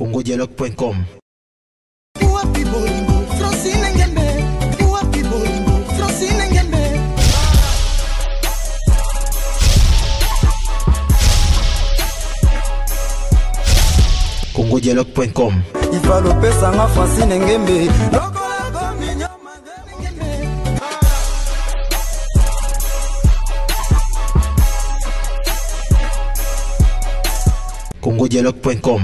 Congo Dialogue.com. Congo Dialogue.com. Il va le pesa nga Francine Ngembe. Congodialogue.com.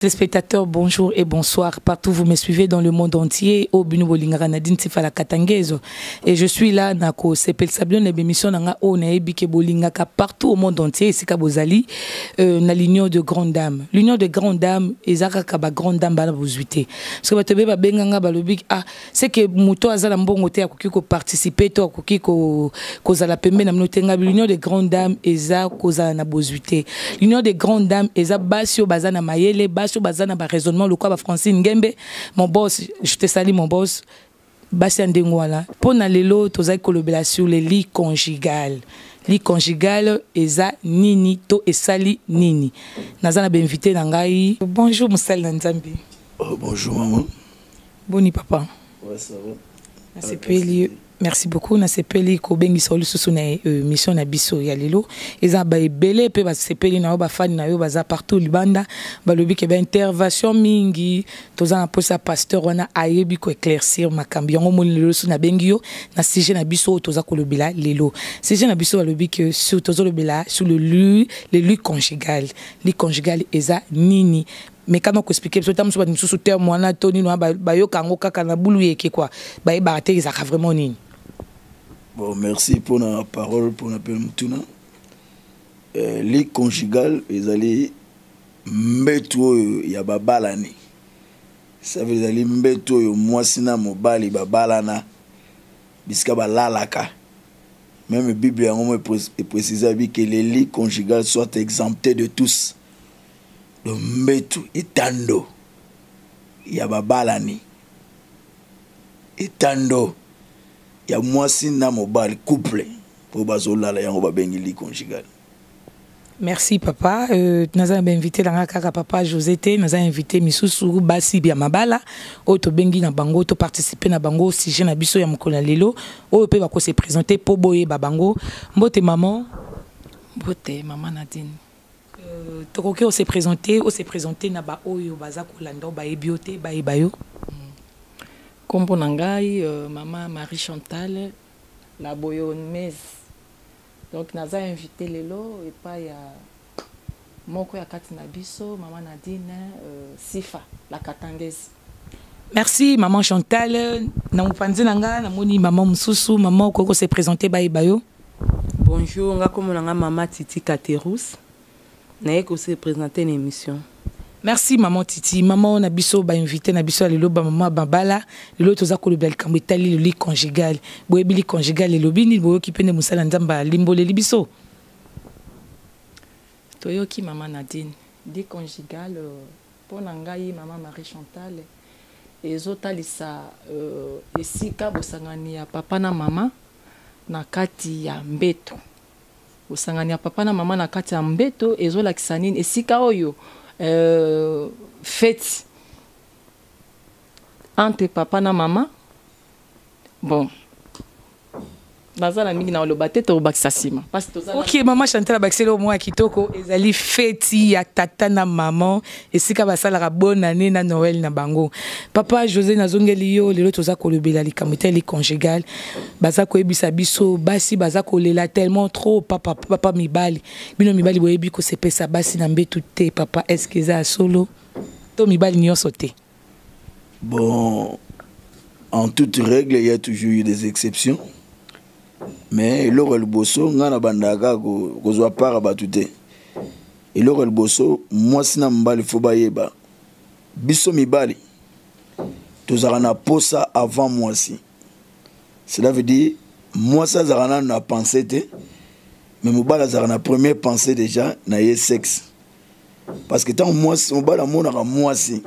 Téléspectateurs, bonjour et bonsoir. Partout vous me suivez dans le monde entier. Au Binou Nadine Tifala Katangezo. Et je suis là, Nako. C'est Pelsabion, les bémissions, Nanga One, Bike Bolingaka, partout au monde entier. C'est Kabozali, l'union de grandes dames. L'union de grandes dames, et Zaka Kaba, grande dame, Balabouzwite. Parce que votre bébé, Benganga Balobik, ah, c'est que Mouto Azalambongote a Kokiko participer, toi, Kokiko, Kozala Pembe, Namnotenga, l'union de grandes dames, et Zaka Kozana Bozwite. L'union de grandes dames, et Zaka Basio Bazana Mayele, Bazana ba raisonnement le quoi Francine Ngembe mon boss je te salue mon boss Bassi Ndengwala pour na lelo tozai kolobela sur les lits conjugales. Li conjugal eza nini to esali nini nazana be invité na ngai. Bonjour Moussel Nzambi. Oh, bonjour maman. Boni papa. Ouais ça va. Merci Peli. Merci beaucoup na sepeli ko bengi solu susu na mission na biso ya lelo eza ba ebele pe ba sepeli na ba fan na yo baza partout libanda ba lobi ke ba intervention mingi toza na posa pasteur wana ayebi ko éclaircir makambi yango mon lelo na bengi yo na sujet na biso toza ko lobela lelo sujet na biso ba lobi ke sur toza lobela sur le lit conjugal. Le conjugal eza nini mais quand on explique parce que tam soba misusu terme wana toni no ba yo kango kaka na bulu yeke quoi ba e ba te za vraiment nini. Bon, merci pour la parole, pour l'appel Moutouna. Les conjugales, ils allaient mettre Yababalani. Ça veut dire qu'ils allaient mettre Moisina Mobali Babalana. Biskaba Lalaka. Même la Bible est précisée que les lits conjugales soient exemptés de tous. Donc, mettre Etando. Yababalani. Etando. Il y a moi si na mobile couple pour bazola la yango ba bengili conjugal. Merci papa. Nous avons invité la kaka papa José Té, nous avons invité Missoussou Bassi Biamabala, auto bengi na bango, auto participer na bango si je na biso ya mokona lelo, o pe ba ko se présenter po boye ba bango. Mbote maman Nadine. Tokoke o se présenter na ba oyo baza kolanda ba ebiote ba ebayo. Kombo nangai maman Marie Chantal la boyonnaise donc naza invité lelo et pas ya moko ya katina biso maman Nadine Sifa la katangaise. Merci maman Chantal na mpanzi nanga na moni maman Missoussou maman koko se présenter ba ibayo. Bonjour nga komo nanga maman Titi Katerous na yeko se présenter l'émission. Merci maman Titi, maman on a biso ba invité na biso lelo ba maman babala lelo toza ko lobel kamutali le lit conjugal boye bili conjugal lelo bini boye ki pene musala nzamba limboleli biso toyoki maman Nadine lit conjugal pona ngai maman Marie Chantal et Zoé Talisa esika bosangani ya papa na mama na kati ya mbeto bosangani ya papa na mama na kati ya mbeto ezola kisanini esika oyo fête entre papa na maman bon bazala mingi na lo baté to bakisa sima parce que OK maman Chantal bakiselo mo akitoko ezali fête ya tata na maman esika basala ka bonne année na Noël na bango papa José nazongeli yo lelo toza kolobela likamité li conjugal baza ko ebisa biso basi baza kolela tellement trop papa papa mibali bino mibali boyebi ko sepesa basi na mbetu te papa est-ce que ça solo to mibali nyo sauté. Bon en toute règle il y a toujours eu des exceptions. Mais il aurait le bosso, il a bandaga, il a pas rabattu. Il aurait le bosso, moi si n'ambali fobaye ba, biso mi bali, tu zarana posa avant moi si. Cela veut dire moi ça zarana n'a pensé te, mais mon bala zarana première pensée déjà na yé sexe. Parce que tant moi si mon bala mon a moi si,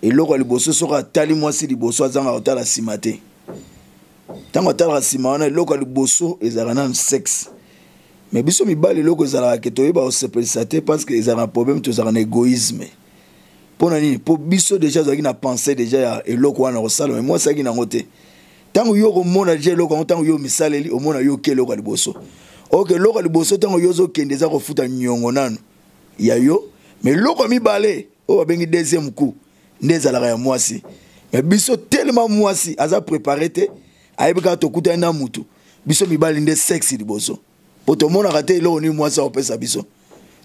il aurait le bosso sera tali moi si le bosso zarana ota la simate. Tant que tu as un sexe, Mais biso mibali loko zala ke toyeba o se préciser parce que ils ont un problème tous en égoïsme. Pour nani pour biso déjà zaki na penser déjà et loko wana o sala mais moi ça qui na ngote. Tango yo ko mona je loko tango yo misaleli o mona yo ke loko liboso. OK loko liboso tango yo zo kende za ko futa nyongo nanu. Ya yo mais loko mibale o bengi deuxième coup ndezala ya mwasi. Mais biso tellement mwasi aza préparé te aibika to kuta na mutu. Biso mibali nde sexy liboso. Pour tout le monde, il moi ça ça biso.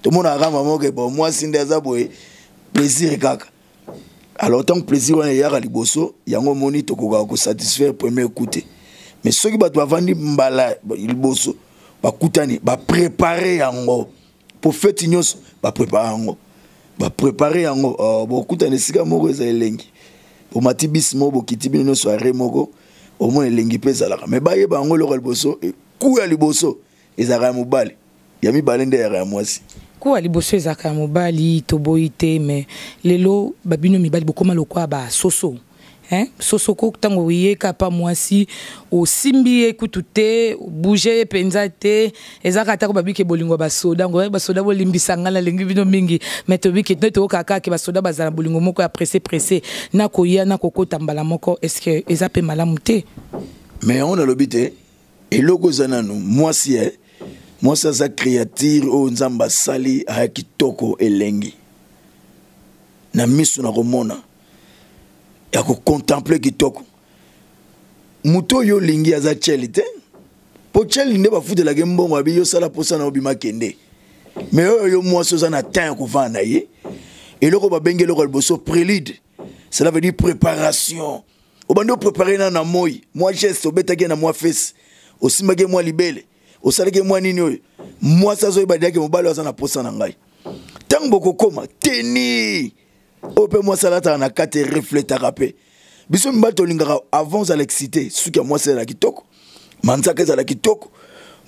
Tout le monde a pour moi c'est plaisir kaka. Alors tant que plaisir on est à liboso, yango moni to ko satisfaire premier écouter. Mais ceux qui ba vandi mbala liboso, ba kutani, ba préparer yango. Pour fête nyos, ba préparer yango. Ba préparer yango, ba kutani sika moko za elengi. Pour matibis mo bo kitibi no soirée moko, au moins elengi pesa la. Mais ba yeba yango lo liboso et kuya liboso. Ils ont un bal. Ils ont un bal. Mais les lots, ils beaucoup mal au quoi, soso. Hein? Soso, quand on voyait qu'à moi si, au simbi, écoutez, bouger, pensez, ils ont attaqué babi qui bolingo basoda, on voyait basoda bolimbi sanga la lingue vino mingi, mais tu vis qui ne te okaka qui basoda basala bolingo moko a pressé, na koya na koko tambala moko, est-ce que ils ont malamuté? Mais on a l'obité. Et logo zanano, moi ça sa créature au nzamba sali a kitoko elengi. Na misu na romona. Ya ko contempler kitoko. Muto yo lingi aza chelite. Po chelinde ba fute la gembongo abi yo sala posa na obima kende. Mais yo moi ça na tan ko vanda ye. Et loko ba benge loko boso prélude. Cela veut dire préparation. Obando préparer na moi. Moi geste obeta ke na moi fesse. Aussi malgré moi libelle, aussi malgré moi nini, moi ça zoé badia que mon bal osa na posa nangai. Tant beaucoup comme tenir, open moi ça là t'as na quatre reflets à rapper. Bisous m'bat tolingara avant ça l'excité, ce que moi c'est la kitoko, manza que ça la kitoko,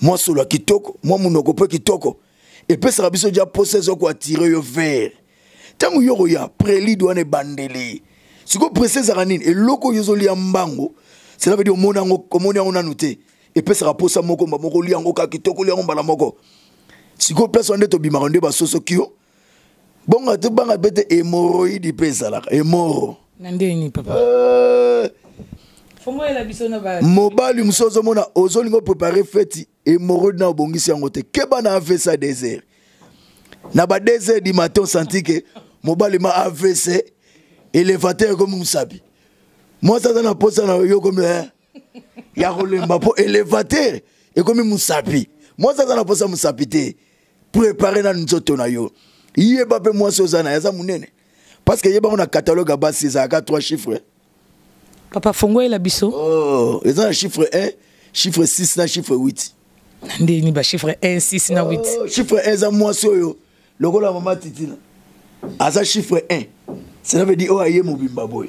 moi sur la kitoko, moi mon okope kitoko. Et puis ça bisous déjà possède au quoi tirer au vert. Tant où yoroya préli douane bandeli. Si qu'on presse ça ranine et loko yozoli ambango, cela veut dire mon ango a noté. Et puis ça rapport ça moko moko li ango kakitoko li ango bala moko si ko place on est obi marande ba soso kio bon ate banga bete hémorroïde pesa la hémoro nandeni papa fomo ela biso na ba mobali msozo mona ozolingo préparer fête hémorroïde na obongisi ango te ke bana avesa désert na ba désert du matin senti que mobali ma avesa élévateur comme musabi moi ça na posa na yo comme il y a un élévateur et comme Moussapi. Moi, ça, je pense à Moussapité. Préparez nous autres. Il y a pas moi, Sozana. Parce qu'il y a un catalogue à base, c'est à 3 chiffres. Papa Fongo et la Bissot. Oh, ils ont un chiffre 1, chiffre 6, na chiffre 8. Chiffre 1, 6, na 8. Chiffre 1, c'est moi, Soyo. Le rôle à Maman Titi. À chiffre 1, ça veut dire, oh, il y a mon bimbaboy.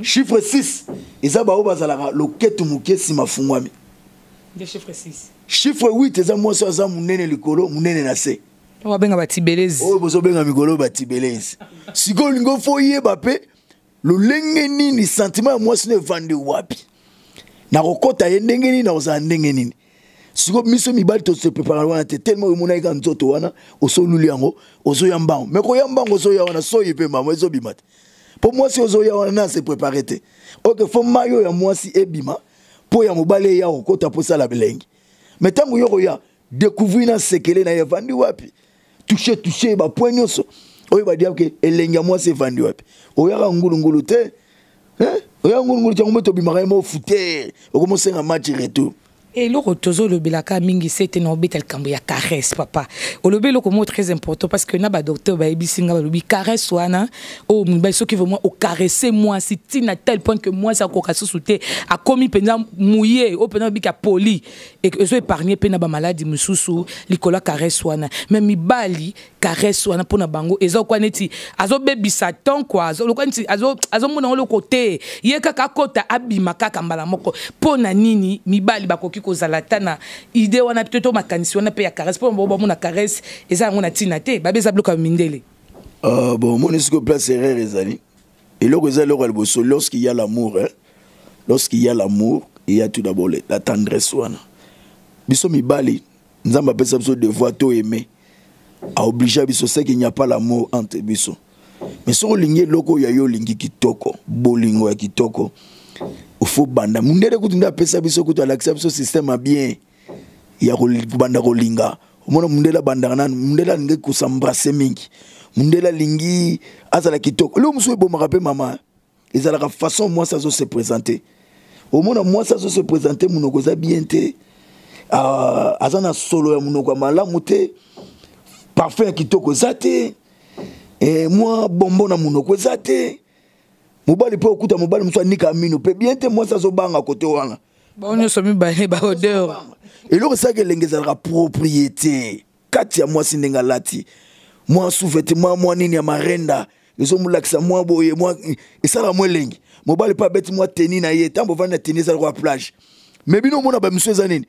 Chiffre 6, ils ont le quête mouké si ma fungwami. Chiffre 6. Chiffre 8, ils ont moi sur ça, mon nene le colo, mon nene nassé. On va bien à Batibelez. Oh, vous avez bien à Migolo Batibelez. Si vous avez un foyer, le lengeni, le sentiment, moi, ce n'est pas de wapi. Na rokota yendengeni, na osa ndengeni. Si vous avez mis balte, se préparez tellement que vous avez un zotoana, au sol luliango, au sol yambang. Mais quand yambang, au sol yambang, soyez peu maman, au sol bimat. Pour moi, si on a se préparé, ok, faut maillot et moi si ebima pour y a mobile ya okota pour ça la belingue. Mais tant que yoroya découvrir na sekele na yevandi wapi toucher ba point nyoso oyo ba dire que elenga moi c'est vandi wapi oyaka ngulungulu te hein oyaka ngulungulu tangombe to bimara mo fouter okomoncer un match retour. Et le rotozo le belaka mingi c'était na obetel kambo ya caresse papa. O le beloko mot très important parce que na ba docteur ba ebisinga ba lobi caresse wana o mba so qui veut moi au caresser moi si tin à tel point que moi ça kokaso souté a komi pendant mouillé au pendant bika poli et que zo épargner pe na ba maladie Missoussou likola caresse wana même mibali caresse wana pona bango ezo kwa neti azo baby satan quoi azo lokwa neti azo mona le côté yeka kakota abima kaka mbala moko pona nini mibali ba koki Zalatana, idée on a plutôt ma canisse, on a payé à caresse pour mon caresse et ça on a tinaté, babes à bloc à Mindele. Bon, mon esco place est rare, les amis. Et lorsqu'il y a l'amour, lorsqu'il y a l'amour, il y a tout d'abord la tendresse. Bissomi Bali, Nous avons besoin de voir tout aimer. A obligé à biso, c'est qu'il n'y a pas l'amour entre biso. Mais si on ligne loko ya yo lingi kitoko, bolingo ya kitoko, il faut banda. Mundele kutunda pesa biso kuta l'accès biso système a bien. Ya banda kolinga. Omona mundela banda nan mundela lingi kusambrase mingi. Mundela lingi azala kitoko. Lo mswe bo marape mama. Ezala ka façon moi ça se présenter. Omona moi ça se présenter munokoza bien té. Azana solo ya munoko malamu té. Parfait kitoko zate. Et moi, bonbon à mon côté, mobile pour écouter mobile, me soit ni camino, peut bien te moi ça se bang à côté. Bon, nous sommes balayés par odeur. Et l'autre, ça que l'engagera propriété. Katia, moi, c'est n'engalati. Moi, sous-vêtement, moi, ni marenda. Les hommes l'accent, moi, boye, moi, et ça la moi lingue. Mobile pas bête, moi, tennis, naïe, tant pour vendre tennis à la plage. Mais bien, on a pas monsieur Zanine.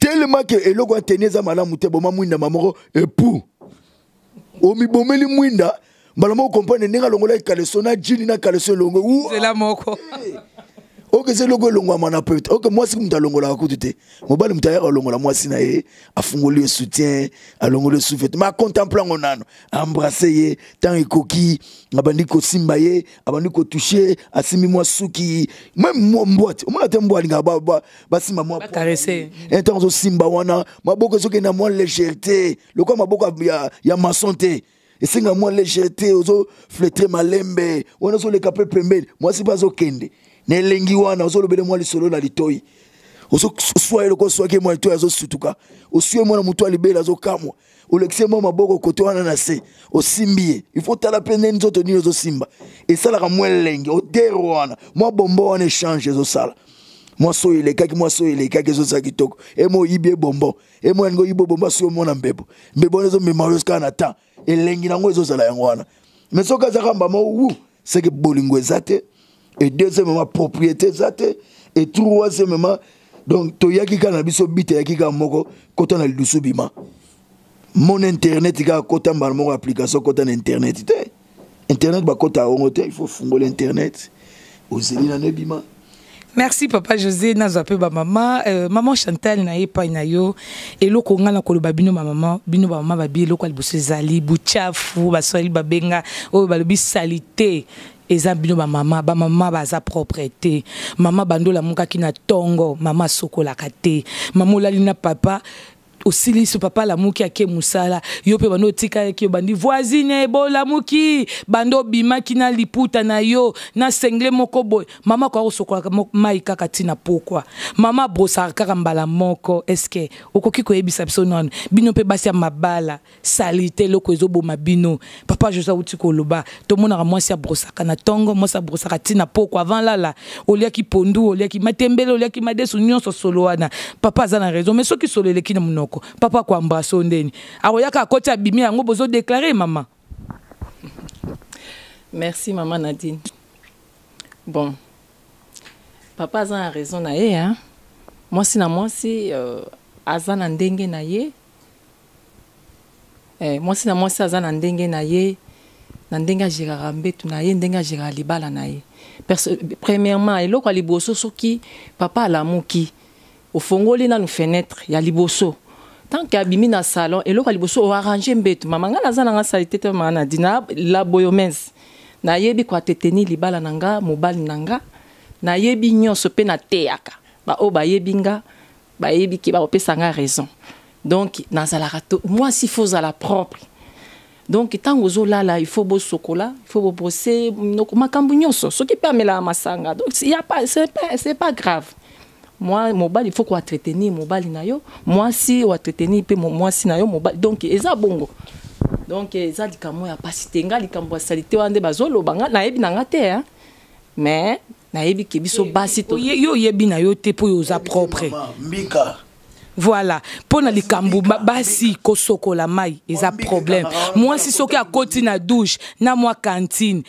Tellement que l'autre tennis à madame, mouté, bon, maman, maman, et pou. Omi bomeli mwinda malamo comprendre ninga longola kalesona jini na kaleso longo c'est la moko OK c'est logo longo mana peut OK moi si mta longola akutite mobali mta yara longola moi si na e afungoli soutien a longola soufete ma contemplant onano embrasser ye tant ekoki abandi ko simba ye abandi ko toucher asimi moi suki même moi mbote omona tembo alinga baba basima moi caresser et tant zo simba wana maboko soki na moi légèreté loko maboko ya ma santé et c'est nga moi légèreté ozo flétrer malembe wana zo le capé pembeni moi si pas okende Nelengi wana ozolo bele mwa lisolo na litoi. Ozo soye loko soye mwa litoi azo sutuka. Osue mwa na mutu alibele azo kamwa. Olekse mwa maboko koto wana na se. Osimbiye. Ifo tala pene nzoto ni ozo simba. E sala ka mwa lengi. Odero wana. Mwa bombo wana change ozo sala. Mwa soye lekaki ozo sakitoko. Emo ibye bombo. Emo yango ibo bombo suyo mwana mbebo. Mbebo nezo memarios kana ta. E lengi nango ozo sala yangwana. Mesoka zakamba mwa uu. Seke bolingwe zate. Et deuxièmement, propriété, et troisièmement, donc, toyaki kanabiso bite yaki kamoko, kotan al dusubima. Mon internet, il y a kotan balmoko application, kotan internet. Internet, ba kota ongote, il faut fungo l'internet. Ozeli na nebima. Merci Papa José, nazape ba maman, maman Chantal na yepa inayo, elo konga na koloba bino ba maman babi elo kwa libusu zali, buchafu, baswali babenga, o balobi salite. Ezabino ba maman baza propreté maman bandola monka kina tongo maman sokola kate maman lalina papa osili so papa la muki ake musala yo pe bando tika ake bandi voisine bola muki bando bima kina liputa na yo na sengle moko boy maman ko sokola mai kaka tina pourquoi maman brosa kaka mbala moko est-ce que okoki ko ebisa biso non bino pe basi mabala salite loko ezoboma bino papa José uti ko loba to mona moi si brosa kana tongo moi sa brosa tina pourquoi avant là olia ki pondu olia ki matembele olia ki madesu nyonso soloana papa za na raison mais soki solele kina muno papa kwa mbaso ndeni awoyaka koti abimi yango bozo déclarer maman. Merci maman Nadine. Bon. Papa a raison na ye hein. Moi si azana ndenge na ye. Moi si azana ndenge na ye na ndenga jirara mbetu na ye ndenga jirara libala na ye. Premièrement eloko aliboso soki papa la muki. Au fongoli na nous fenêtre ya liboso. Tant qu'abimi na salon et local bosso arranger mbeto maman nga nazana nga salite te maman dina la boyomens na yebi kwa teteni libala nanga mobali nanga na yebi nyonso pe na teaka ba o ba yebinga ba yebi ki ba opesa nga raison donc na salarato moi si faut à la propre donc tant ozo là il faut beau chocolat il faut beau brosser makambu nyonso ce qui permet la masanga donc il y a pas c'est pas grave. Moi, mon bal, il faut qu'on entretenir mon bal na yo. Moi si on entretenir pe moi si na yo mon bal. Donc eza bongo. Donc eza dikamo ya pasite nga likambo salite wande bazolo banga na yebi na ngate hein. Mais na yebi ke biso basi to. Yo yebi na yo te po yo za propre. Mbika. Voilà, pona likambo basi ko sokola mai eza problème. Moi si soki a koti na douche, na moi cantine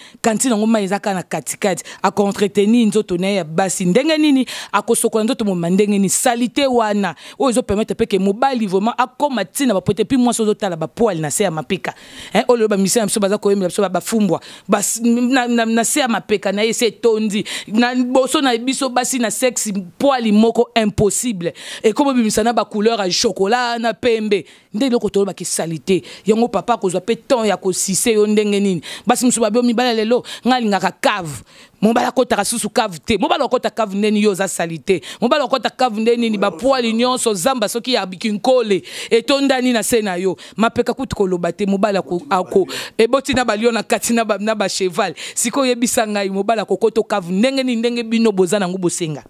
ngoma ezaka na katikati, a contretenir nzoto na ya basi ndenge nini, a ko sokola nzoto mo mandenge ni salite wana, o ezo permettre pe ke mobali vraiment a komatina ba pote puis moi sozo tala ba poil na se ya mapeka. Hein o le ba mission mso baza ko yemela mso ba fumbwa, basi na se ya mapeka na ese tondi, na boso na biso basi na sexy poil moko impossible. Et comme bi misana na ba couleur à chocolat na pembe ndelo ko to ba ki salité yango papa ko zo pe temps ya ko sisé yo ndenge nini basi musuba bi mi bala lelo ngalinga ka cave mon bala ko ta susu cave te mon bala ko ta cave neni yo za salité mon bala ko ta cave neni ni ba poil union so zamba soki ya bikinkole etondani na sena yo mapeka kutiko lobate mon bala ko ako eboti na ba lion na katina na ba cheval siko yebisa ngai mon bala ko to cave ndenge nini ndenge bino bozana ngubo senga.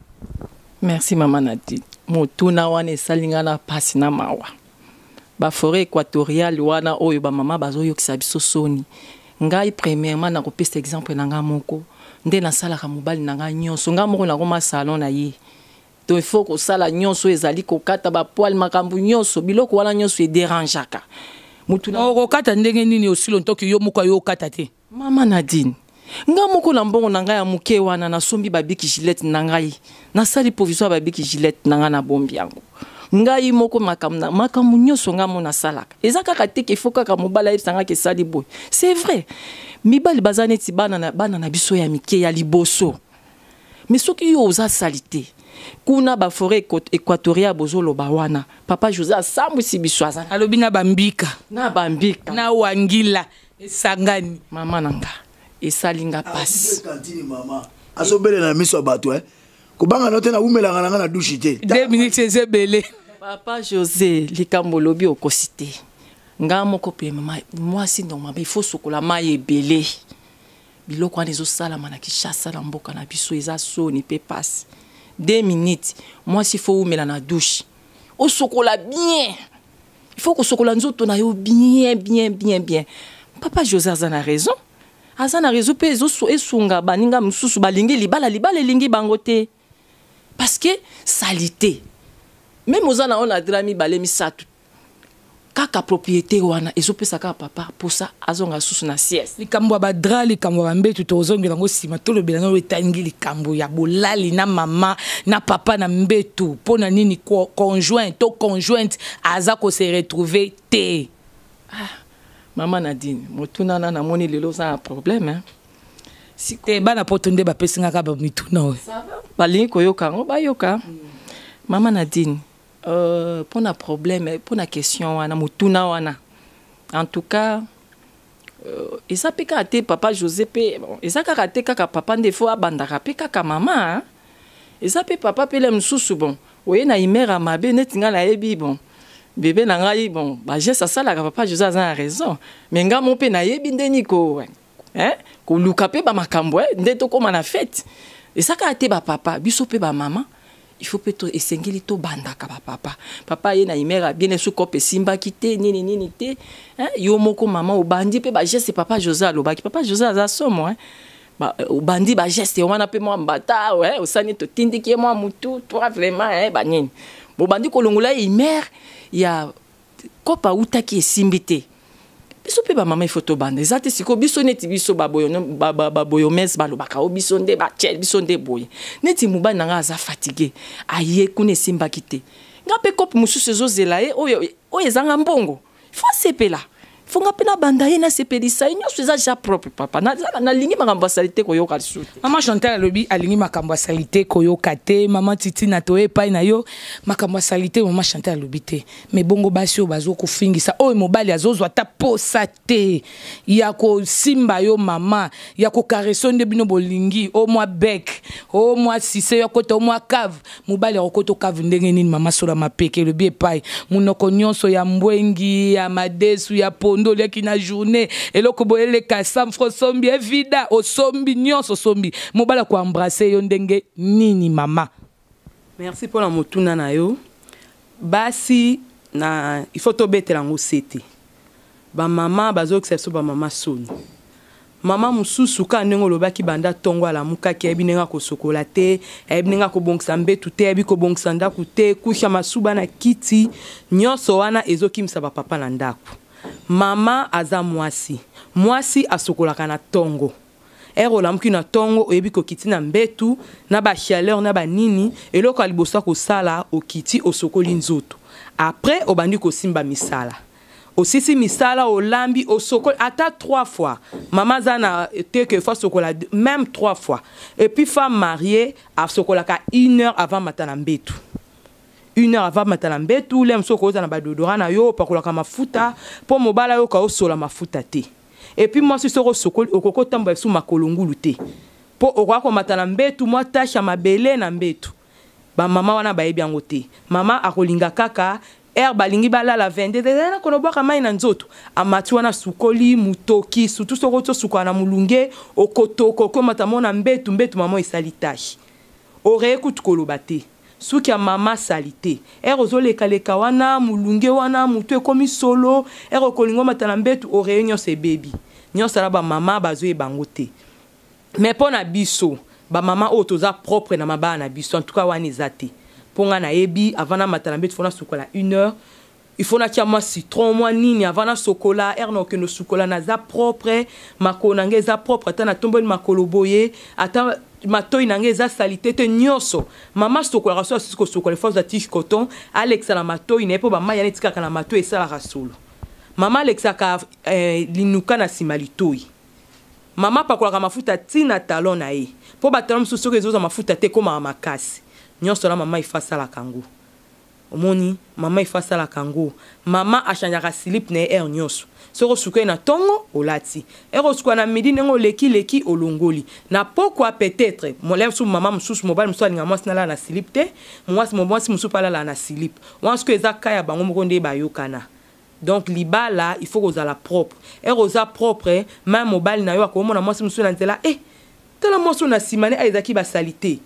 Merci maman Nadine. Motuna wana salingana pasi na mawa. Ba forêt équatoriale wana oyo ba mama bazoyo kisabiso soni. Ngai premièrement na kopesa exemple na ngamoko. Nde na sala ka mobali na nganyoso. Ngamoko na koma salon na ye. To faut ko sala nyonso ezali ko kata ba poil makambu nyonso biloko wana nyonso e dérangeaka. Motuna o ko kata ndenge nini osilo ntoki yo muko yo kata te. Maman Nadine. Nga moko na mbongo na ngai ya muke wana na sombi babiki gilet na ngai na sali provisoire babiki gilet na nga na bombi yango ngai moko makamna makamu nyoso nga mona salaka ezaka kateke foka ka mobala yebsanga ke sali boy c'est vrai mibali bazane ti bana na biso ya mike ya liboso mais soki yo oza salite kuna ba forêt équatoriale bozolo ba wana papa José asambu si biso azana alobi na bambika na wangila esangani mama nanga et ça linga passe. Maman. Na 2 minutes c'est belé. Papa José, les camolobi au cosité. Nga moko pe maman, moi si donc maman il faut sokola maye belé. Biloko an ezo sala mana ki chassa na mboka na biso eza soni pe passe. 2 minutes. Moi si faut umela na douche. Au sokola bien. Il faut que sokola nzoto na yo bien. Papa José a raison. Azana rezupe ezosu esunga baninga msusu balingi libala lingi bangote parce que salité même ozana on a drami balemi satu kaka propriété wana ezope saka papa pour ça azonga susu na sieste likambo ba dra likambo ba mbetu to ozonga ngo sima to le belano etangi likambo ya bolali na mama na papa na mbetu pona nini ko conjoint to conjointe azako se retrouver te. Maman Nadine, motuna na na moni lelo za problème hein. Si te bana potonde ba pesinga ka ba mituna we. Ça va. Balingi koyoka ngo bayoka. Maman Nadine, pona problème, pona question wana motuna wana. En tout cas, esa peka te papa José pe, esa ka te kaka papa ndefo abanda ka peka ka mama. Esa pe papa pele msusu bon. Oye na imera mabe netinga la ebi bon. Bébé nangai bon ba geste ça la papa José a raison mais nga mon pe na yebi ndeniko hein ko luka pe ba makambo ndeto ko mana fête et ça ka te ba papa biso pe ba maman il faut peut esengeli to banda ka ba papa ye na imera bien sous ko pe simba kité nini té hein yo moko maman o bandi pe ba geste papa José lo ba ki papa José a somo hein ba o bandi ba geste wana pe mo mbata ouais o sani to tindiki mo mutu toi vraiment hein ba nini bo bandi ko longula imera ya kopa uta ki simbite biso pe ba mama photo bande ezate siko biso neti biso baboyo mes balobaka biso nde ba chel biso nde boye neti mubani nga za fatigué aye kune simba kite ngape kopi mususu zo zelaye oyo ezanga mbongo fo sepela fo ngape na banda ye na sepelisa inyo suza ja propre papa na lingi makambo salite ko yo ka suti Maman Chantal lobi alingi makambo salite ko yo kate Maman Titi na toye pa na yo makambo salite Maman Chantal lobi te mais bongo basio bazo ko fingisa oyo mobali azozwa ta posa te ya ko simba yo mama ya ko caresso nde bino bolingi o mwa bec o mwa sise yo koto mwa cave mobali ya koto cave ndenge nini mama sola mapeke lobi pa munoko nyonso ya mbwengi ya madesu ya po ndole ki na journée eloko boyele ka sam frosombi evida osombi nyonso sombi mobala ko embrasser yo ndenge nini mama. Merci pour la motuna na yo basi na il faut tobetela ngo sete ba mama bazo exception ba mama soni mama mususu ka nengo lobaki banda tongo ala mukaki ebinenga ko sokola te ebinenga ko bongsa mbetu te ebiko bongsa ndaku te kusha masuba na kiti nyonso wana ezokimisa ba papa na ndaku. Mama aza mwasi asokolaka na tongo erolamuki na tongo oyebi kokiti na mbetu na ba chaleur na ba nini eloko alibosa kosala okiti osokoli nzoto après obandi kosimba misala osisi misala olambi osokoli ata 3 fois mama zana teke fois sokola même 3 fois et puis femme mariée asokolaka 1 heure avant matana mbetu une heure avant matalambe tout les mso koza na badodora na yo pakula kama futa po mobala yo ka osola mafuta te et puis moi si soko sokoli okoko tamba sou makolongulu te po okwa ko matalambe tout moi tacha mabele na mbetu ba mama wana baebi yango te mama akolinga kaka herba lingi bala la 22 na kono boka mai na nzoto amati wana sukoli mutoki surtout soko to sukana mulunge okotoko ko matamona mbetu mbetu mama isalitashi ore ku tukoloba te souki a mama salité erozo le kaleka wana mulunge wana mutu komi solo erokolingo matalambetu o réunion se baby nyonso la ba mama bazo e bangote mais pona biso ba mama otoza propre na maba na biso en tout cas wana ezate ponga na ebi avant na matalambetu fona sokola 1 heure il faut na tiama citron moi nini avant na sokola erno que no sokola na za propre makonange za propre tana tombole makoloboye ata matoi nange za salité te nyoso mama sokola raso siko sokola force da tiche coton alex la matoi ne po ba maya netika kana matoi sala rasolo mama alex ka linuka na simalitoi mama pakola ka mafuta tina talon na e po ba talon so sokezo za mafuta te koma makasi nyoso la mama ifasa la kango omoni mama ifasa la kango mama achanjaka slip na e nyoso soko suka na tongo olati ero suka na midi nengo leki leki olongoli na pourquoi peut-être molem sou mama msusu mobile mso alinga mwasi na la na slip te mwasi mobonsi msu pala la na slip wansu ke za kaya bango mkonde bayokana donc libala il faut kozala propre ero za propre ma mobile na yo akomona mwasi msu na nzela tala mwasi na simane aizaki ba salité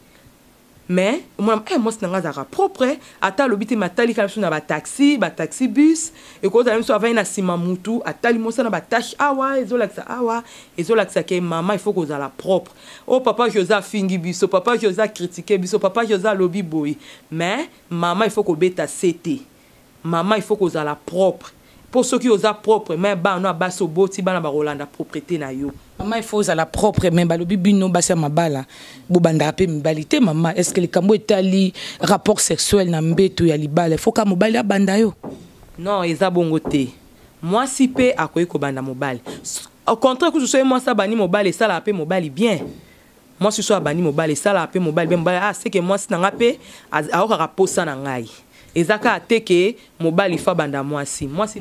mais moi mwasi na ngaza propre ata lobité matali ka na ba taxi bus et ko tala mso avay na sima mutu atali mosa na ba tache awa ezolaksa ke mama il faut ko zala propre oh papa José fingi biso papa José critiquer biso papa José lobi boy mais mama il faut ko beta ct mama il faut ko zala propre pour ceux qui osa propre mais ba no baso boti bana ba rolanda propriété na yo maman il faut la propre même balobi bino basa mabala bobanda pe mbalité maman est-ce que les kambo etali rapport sexuel na mbeto ya libala il faut ka mobali abanda yo non eza bongote moi si pe akoyi ko banda mobali au contraire que je sois moi ça bani mobali ça la pe mobali bien moi si sois bani mobali ça la pe mobali bien mobali c'est que moi si na pe aoka raposa na ngai ezaka ateke mobali fa banda mwasi mwasi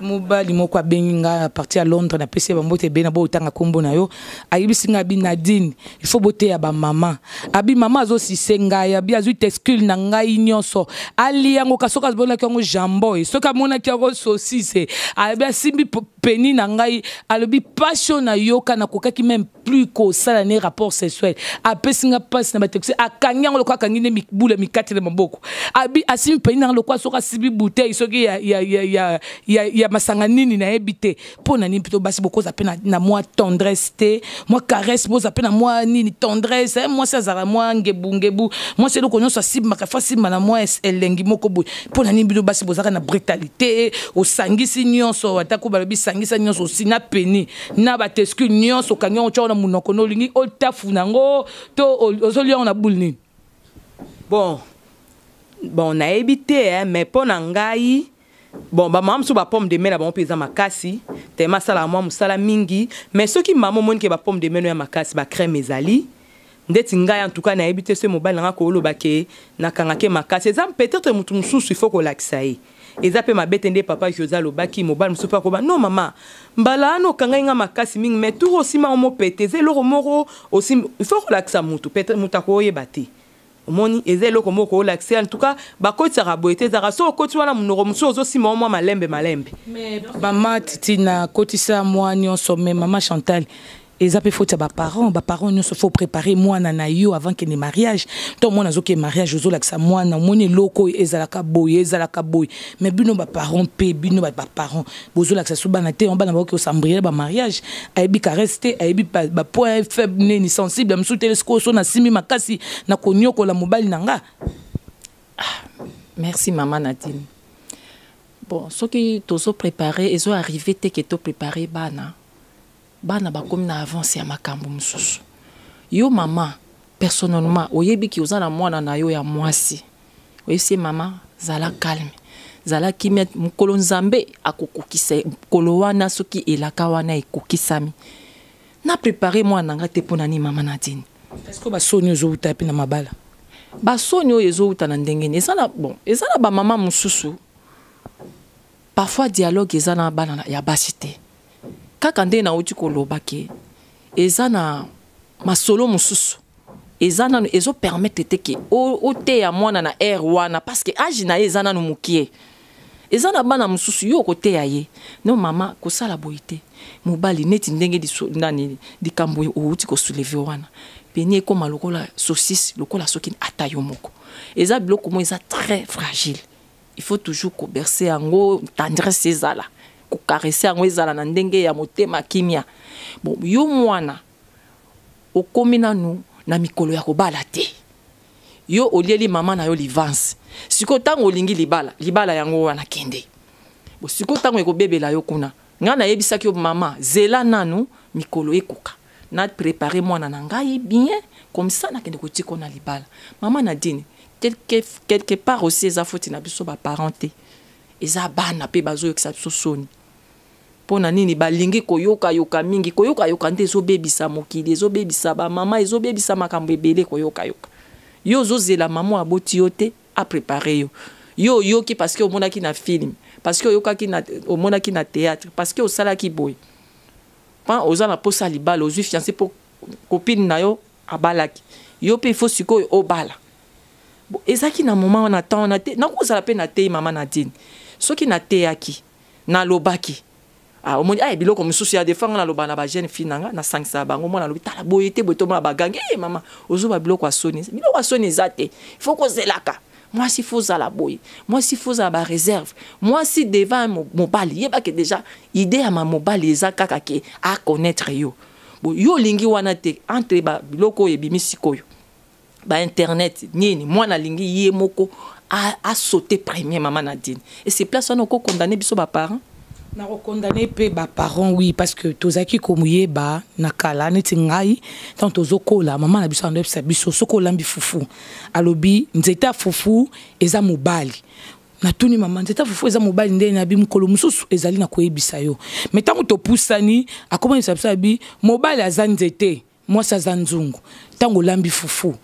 mobali moko abenga a partir à Londres na PC bambote bena bo tanga kombo na yo ayibisinga bi Nadine il faut boter ya ba mama abi mama zo sisenga ya bi azu tescule na ngai nyonso ali yango kasoka zbola kango jambo soka mona kango saucisse abi simbi peni na ngai alobi passion na yoka na kokaki même plus ko sala ne rapport sexuel apesinga passe na batexe akanya ngo lokaka ngine mikbule mikati na maboko abi asimbi peni na lokwa soka sibi bouteille soki ya masanga nini na ebite pona nini plutôt basi bokoza pena na moi tendresse te moi caresse boza pena moi nini tendresse moi ça zara moi ngebungebu moi c'est loko nyonso sibi makafa sibi na moi elengi moko boy pona nini plutôt basi bozaka na brutalité o sangisi nyonso atako balobi sangisa nyonso aussi na peni na batescu nyonso kanyon chona munoko no lingi otafu nango to ozolio na bulni bon bon na ebité hein mais pona ngai bon ba maman sou ba pomme de mena ba on pesa makasi te masala moi musala mingi mais ceux qui maman moni ke ba pomme de mena ya makasi ba crème ezali ndeti ngai en tout cas na ebité ce mobile nga ko loba ke na kanga ke makasi ezam peut-être mutu mususu il faut ko laxae ezape mabete nde papa José loba ki mobile musu pa ko ba non maman mbala no kanga nga makasi mingi mais tout aussi ma mo péteze loro moro aussi il faut ko laxa mutu peut-être mutako yebati moni ezelo komo ko l'accès en tout cas ba koti raboité za raso koti wana munoro muso zo sima moi malembe malembe mais maman Titi na koti sa moi nyon somme maman Chantal ezape faut ta ba parents nyon so faut préparer moi na yo avant que ne mariage to moi na zo ke mariage zo l'accès moi na moni loko ezala ka boy mais bino ba parents pe bino ba parents bozo l'accès sou bana te on bana ba ko sambrier ba mariage aibi ka rester aibi ba point faible ni sensible am sou telescope so na simi makasi na konyoko la mobali nanga merci maman Nadine bon so ki tozo préparer ezo arrivé te ke to préparer bana bana ba comme na avance ya makambo mususu yo maman personnellement oyebi ki ozana mwana na yo ya mwasi oyesi maman zala calme zala kimet mukolo nzambe akokukisa mukolo wana soki elaka wana ekukisami na préparer mwana nga te pona ni maman Nadine est-ce que ba sonyo zo tape na mabala basonyo yezo utana ndengene ezana bon ezana ba mama Missoussou parfois dialogue ezana bana ya basité kakande na uti koloba ke ezana masolo Missoussou ezana ezo permettre teke o te ya mwana na air wana parce que ajina ezana no mukie ezana bana Missoussou yo kote ya ye no mama ko sala boyite mobali neti ndenge di so nani di kambo o uti ko soulever wana peni ko malokola saucisse lokola soki atayo moko eza biloko mo eza très fragile il faut toujours ko bercer ango tendresse ezala ko caresser ango ezala na ndenge ya motema kimia bon yo mwana okomi nanu na mikolo ya kobala te yo olieli mama na yo livance siko tango olingi libala libala yango wana kende bo siko tango ekobebela yo kuna ngana yebisaki yo mama zela nanu mikolo ekoka na préparer moi na ngai bien comme ça na kende koti kona libala mama Nadine quelque part aussi eza faute na biso ba parenté eza bana pe bazo yokisa biso soni pona nini balingi koyoka yoka mingi koyoka yoka ndezo bebisa mokili ezo bebisa ba mama ezo bebisa makambo ebele koyoka yoka yo zozela mama aboti yote a préparer yo yo yoki parce que au monaki na film parce que yoka ki na au monaki na théâtre parce que au sala ki boy pan ozana posa libala ozu fiancé pour copine na yo abalaki yo pe faut siko obala ezaki na moment on attend na te na kozala pe na te mama Nadine soki na te yaki na lobaki ah omoni ay biloko Missoussou ya defanga na lobana ba jeune fille nanga na sangisa bango mona lobi tala boyete botoma ba gangi eh mama ozu ba biloko asoni biloko asoni zate faut kozelaka moi si faut za la boy moi si faut za ba réserve moi si devant mon bali yeba que déjà idée à ma mobali eza kaka ke à connaître yo bon yo lingi wana te entre ba biloko ebimi sikoyo ba internet nini moi na lingi ye moko a sauter premier maman Nadine et ces places on ko condamner biso ba parents na condamné pe ba parents oui parce que tozaki komuye ba nakala neti ngai tanto zokola mama na biso ndepsa biso sokola mbi fufu alobi nzeta fufu eza mobali na tuni mama nzeta fufu eza mobali ndeni na bi mukolo Missoussou ezali na koyebisa yo mais tango to poussani akoma yisabisa bi mobali aza nzete moi sa zanzungu tango lambi fufu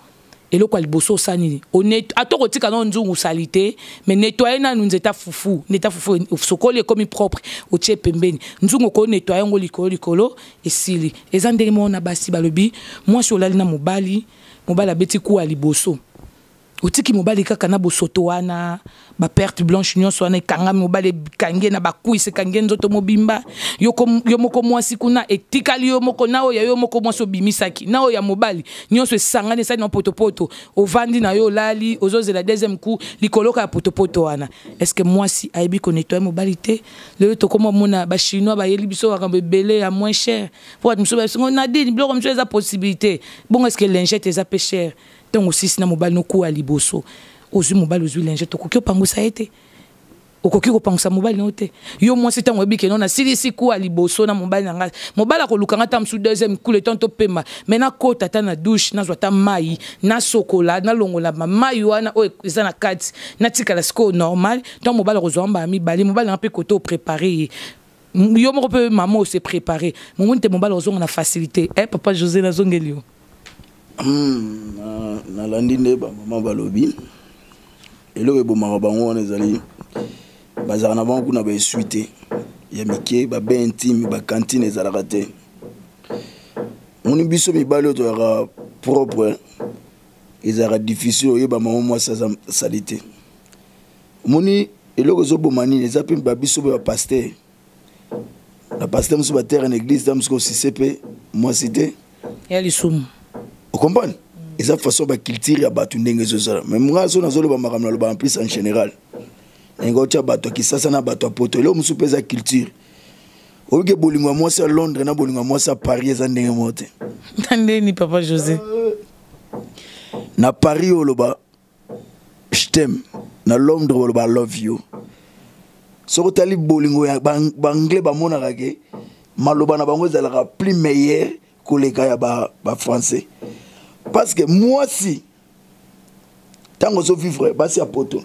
eloko aliboso sani honnête atoko tika na nzungu salité mais nettoyer na nzeta fufu neta fufu sokole comme propre o tie pembeni nzungu ko nettoyer ngo likolo esili ezandeli mona basi balobi moi solali na mobali abeti ku aliboso otiki mobali kaka na bosoto wana ba perte blanche union so na kanga mobali kange na bakuise kange nzoto mobimba yo moko mwasi kuna etikali yo moko na o ya yo moko mwasi obimisaki na o ya mobali nyonso esangane sa na potopoto ovandi na yo lali ozozela deuxième coup likoloka ya potopoto wana est-ce que mwasi aibi connaître mobali te le to komo mona ba chinois ba yeli biso wakambe belé ya moins cher pour monsieur on a dit bloko monsieur eza possibilité bon est-ce que lingette eza peu cher donc aussi si na mobali no ko aliboso ozu mobali ozu lingette ko pango sa été okoki ko pango sa mobali no te yo moi c'est tango biki non na silisi ko aliboso na mobali na mobali ko lukanga tam sous deuxième coup le temps to pema mais na ko tata na douche na zwata mai na sokola na longola mama yoana o eza na carte na tika la score normal donc mobali ko zomba mi bali mobali na pe koto préparer yo mo pe maman se préparer mon te mobali ozonga na facilité eh papa José na zongelio na landine ba mama balobi elo e bomara bango wana ezali bazara na bango kuna ba suite ya mike ba ben intime ba cantine ezalaka te moni biso mibali oto ya propre ezalaka difficile oyeba mama mwasi sa salite moni eloko ezobomani eza pe ba biso ba pasteur na pasteur musu ba terre en église tamsko sisepe moi cité ya lisumu. Vous comprenez? Et ça, façon de cultiver, mais moi, je suis en plus en général. Je suis en de culture. Je suis à Londres, je suis à Paris, je suis Papa José. Na Paris, je t'aime. Na Londres, je love you. Si tu as l'anglais, je suis plus meilleur que les gars français. Parce que moi si tant que je vivrai, je suis à Poto.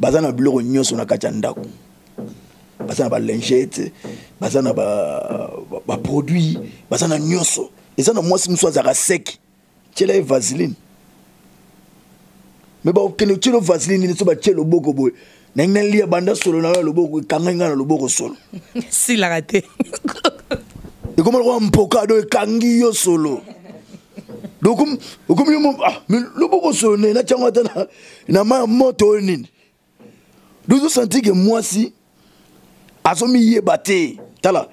Je suis à Bleu, je suis à Kachandako. Je suis à la lingette, je suis à la produit, je suis à la nyoso. Et ça, moi si je suis à la sec, je suis à la vaseline. Mais bon, quand tu le vaseline, tu vas tirer le boko boy. N'engagez banda solo na le boko, kanganga na le boko solo. Si la raté. Et comment on m'poka do kangi yo solo. Donc comme yo ah mais le boko solo na tchangwa tana na ma moto nini. Nous avons senti que moi si azomi yebate tala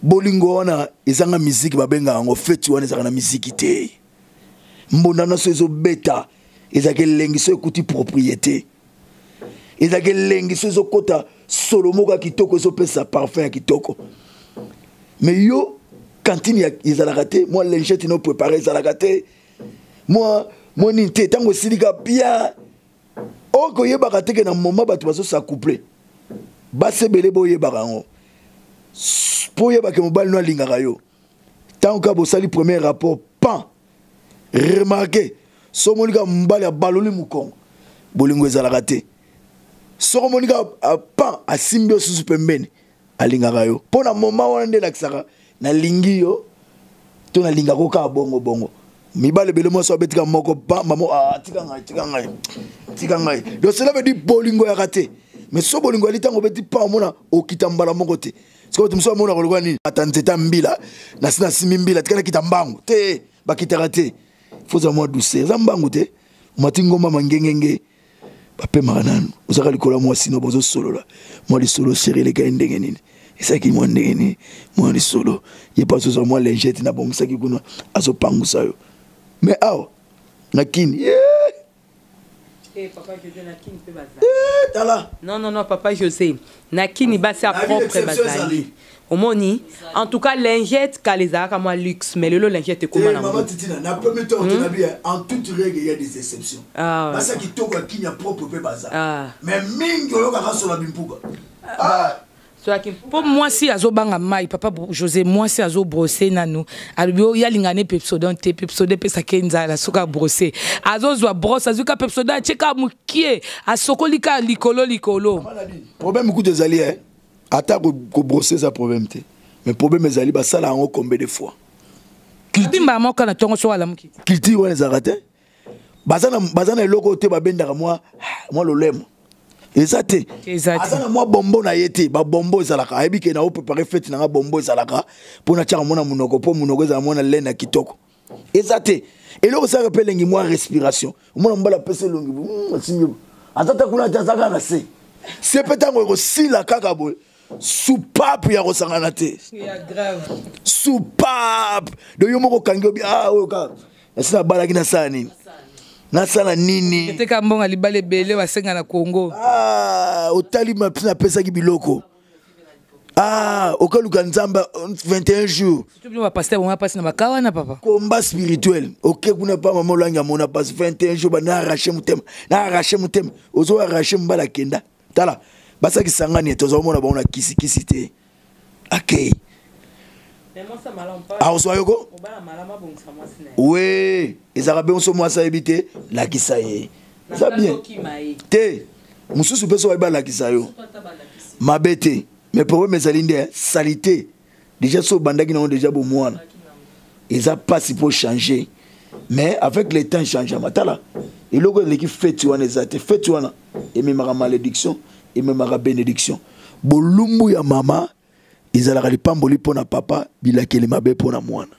bolingo wana ezanga musique babenga ngo feti wana ezanga na musique te. Mbonana sezo beta. Ils ont l'engagement écouté propriété. Ils ont l'engagement côté Solomon qui toko so pesa parfum qui toko. Mais yo cantine ils ont raté. Moi l'engagement ils ont préparé ils ont raté. Moi mon inté tant que silika bien. Oh que yeba raté que dans moment bah tu vas se coupler. Bah c'est belé boye barango. Pour yeba que mon bal noir lingarayo. Tant que bosali premier rapport pan. Remarquez. So monika mbali a baloli mukong bolingo ezalakate so monika a pan a simbio susupembeni alingaka yo pona moma wana nde nakisaka na lingi yo to na lingako ka bongo bongo mibale bele moso betika moko ba mamo atika ngai donc cela veut dire bolingo ya raté mais so bolingo alitango beti pa mona okitambala moko te siko tumso mona kolokwa nini atanzeta mbila na sina simimbila tikana kitambango te bakita raté. Il faut avoir douceur. Non, Papa José. Nakini basa propre bazali. Omoni, en tout cas, lingette, les a comme un luxe, mais le lingette est comme un Maman Titi, dans le premier temps, en toute règle, il y a des exceptions. Parce que qui a propre bazar. Mais mingi, on a sur la bimpouga. Pour moi, si Azobanga Mai, Papa José, moi, si Azo brossé, nanou, Albio, Yalingane, Pepsodonte, Pepsodé, Pesakenza, la soka brossé. Azo, Zoa brosse, Azuka, Pepsoda, Tcheka, Moukie, Asokolika, Licolo. Problème, beaucoup des alliés. Attaque que brosser ça problème té mais problème mes ali ba ça la en combien de fois kiltimba moka na tongo so ala mki kilti wona zarate bazana loko té ba bendaka moi lolemo exact azana moi bombo na yete ba bombo zalaka ayibi ke na o préparer fête na bombo zalaka pour na tchaka mona munoko po munoko za mona lena kitoko exact et loko ça rappelle ngi moi respiration mona mbala pese longi simyo azata kuna tazaka na se c'est peut-être que si la kakabou sous pape ya rosanganate grave sous pape de yomoko kango bi ah oka esa balaki na sani na sala nini te kambonga libale bele basenga na Congo ah otali mapi na pesa ki biloko ah okaluka nzamba 21 jours tu peux pas passer on passe na makawa na papa combat spirituel OK kuna pas maman langa mona passe 21 jours ba na arracher mutema ozo arracher mbala kenda tala basa ki sangani tozo mona ba ona kisi kisi te akei tellement ça malampa ah ozo yoko obala malama bongisa masina oui ezaka be onso mwasa ebite la kisaye ça bien te mususu beso ba ba la kisayo mabete mais problème ezali nde salité déjà so bandaki na on déjà bo mwana eza passe pour changer mais avec le temps change matala et logo l'équipe fait tu wana ezate fait tu wana et même ma malédiction et même ma bénédiction bolumbu ya mama ezala kali pamboli pona papa bila kele mabe pona mwana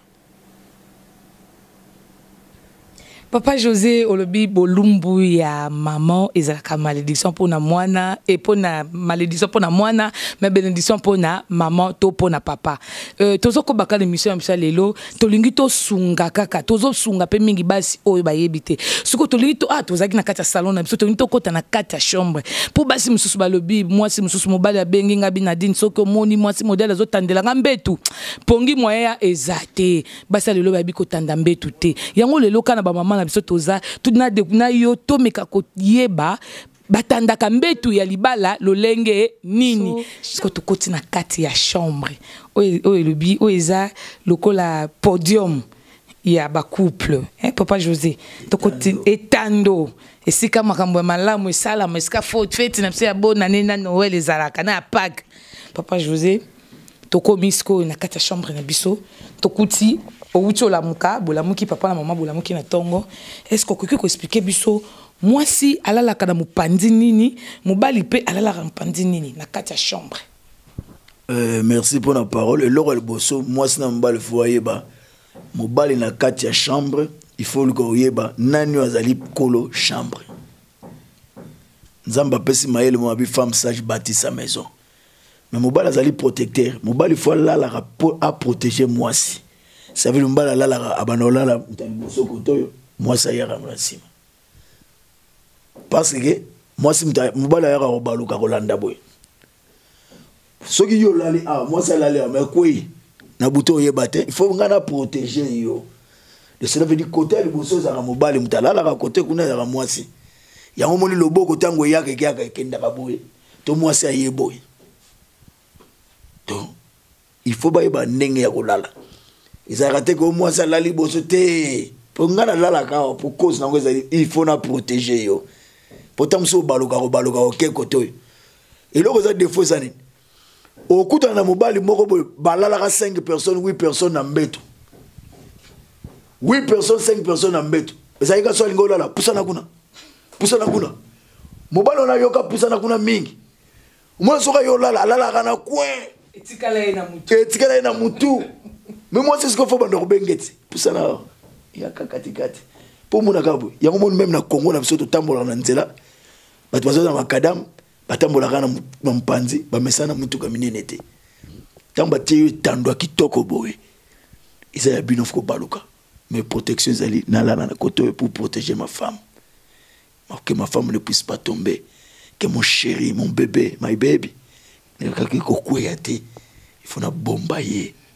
Papa José olobi bolumbu ya maman ezalaka malédiction pour na mwana et pour na malédiction pour na mwana mais bénédiction pour na maman to pour na papa tozo ko baka l'émission misa lelo tolingi to sunga kaka tozo sunga pe mingi basi oyo bayebite suko tolingi to ah tozaki na kata salon na biso tolingi to kota na kata chambre pour basi mususu balobi moi si mususu mobali ya bengi ngabi Nadine soko moni moi si modèle zo tandela ngambetu pongi moya ezate basi lelo bayebi ko tanda mbetu te yango lelo kana ba maman toza tout na de na yo to meka ko yeba batanda kambetu ya libala lolenge nini jusqu'au côté na kati ya chambre o elobi o eza lokola podium ya ba couple hein Papa José to côté etando esika makambo malamu esala esika faute fête na pse ya bona nena Noël ezalaka na pag Papa José to komisko na kati ya chambre na biso to kuti Oucho la muka, bolamuki papa la maman, bolamuki na tongo. Est-ce qu'on peut expliquer biso Moi si ala la kada mupandi nini, mobali pe ala la rampandi nini na kati ya chambre. Merci pour la parole. L'or el bosso, moi si na mbali foyer ba, mobali na kati ya chambre, il faut le goyer ba nani azali kolo chambre. Nzamba pesi maele mo abi femme sage bâtit sa maison. Mais mobali azali protecteur, mobali faut la la a protéger moi si. Ça veut dire mobali la la abanola la bosso kotoyo, moi ça y ramrassim. Parce que moi si mobala yara obalu ka kolanda boy soki yo lali a moi ça lali mais quoi na buto yebate il faut ngana protéger yo de cela veut dire côté le bosso za mobali mutalala ka côté kuna ya moi si ya ngomoni loboko tango yake yake kenda ka boy to moi ça yeboy donc il faut ba yeba ndenge ya kolala izarate ko moi ça lali bosso te pour ngana lala ka pour cause na ngoza il faut na protéger yo. Pourtant, je baloka baloka ok kotoy. Et là, vous avez des faux années. Au coup d'un mobile, balala 5 personnes, 8 personnes en béto. 8 personnes, 5 personnes en béto. Vous avez qu'à soit l'ingola là, poussana kuna. Poussana kuna. Mobile, on a yoka poussana kuna mingi. Moi, je suis là, là, là, rana koué. Et tikala ina moutou. Et tikala ina moutou. Mais moi, c'est ce qu'il faut bandor bengeti. Poussana. Yaka kati kati. Pour mon agabo, il y a un monde même dans le Congo, dans le Tambo, dans l'Anzela, dans le Kadam, dans le Tambo, dans le Panzi, dans le Sana, dans le Kaminete. Dans le Théo, dans le Kitoko, ils ont bien offert Balouka. Mais protection, ils ont pour protéger ma femme. Que ma femme ne puisse pas tomber. Que mon chéri, mon bébé, my baby, il faut la bombailler,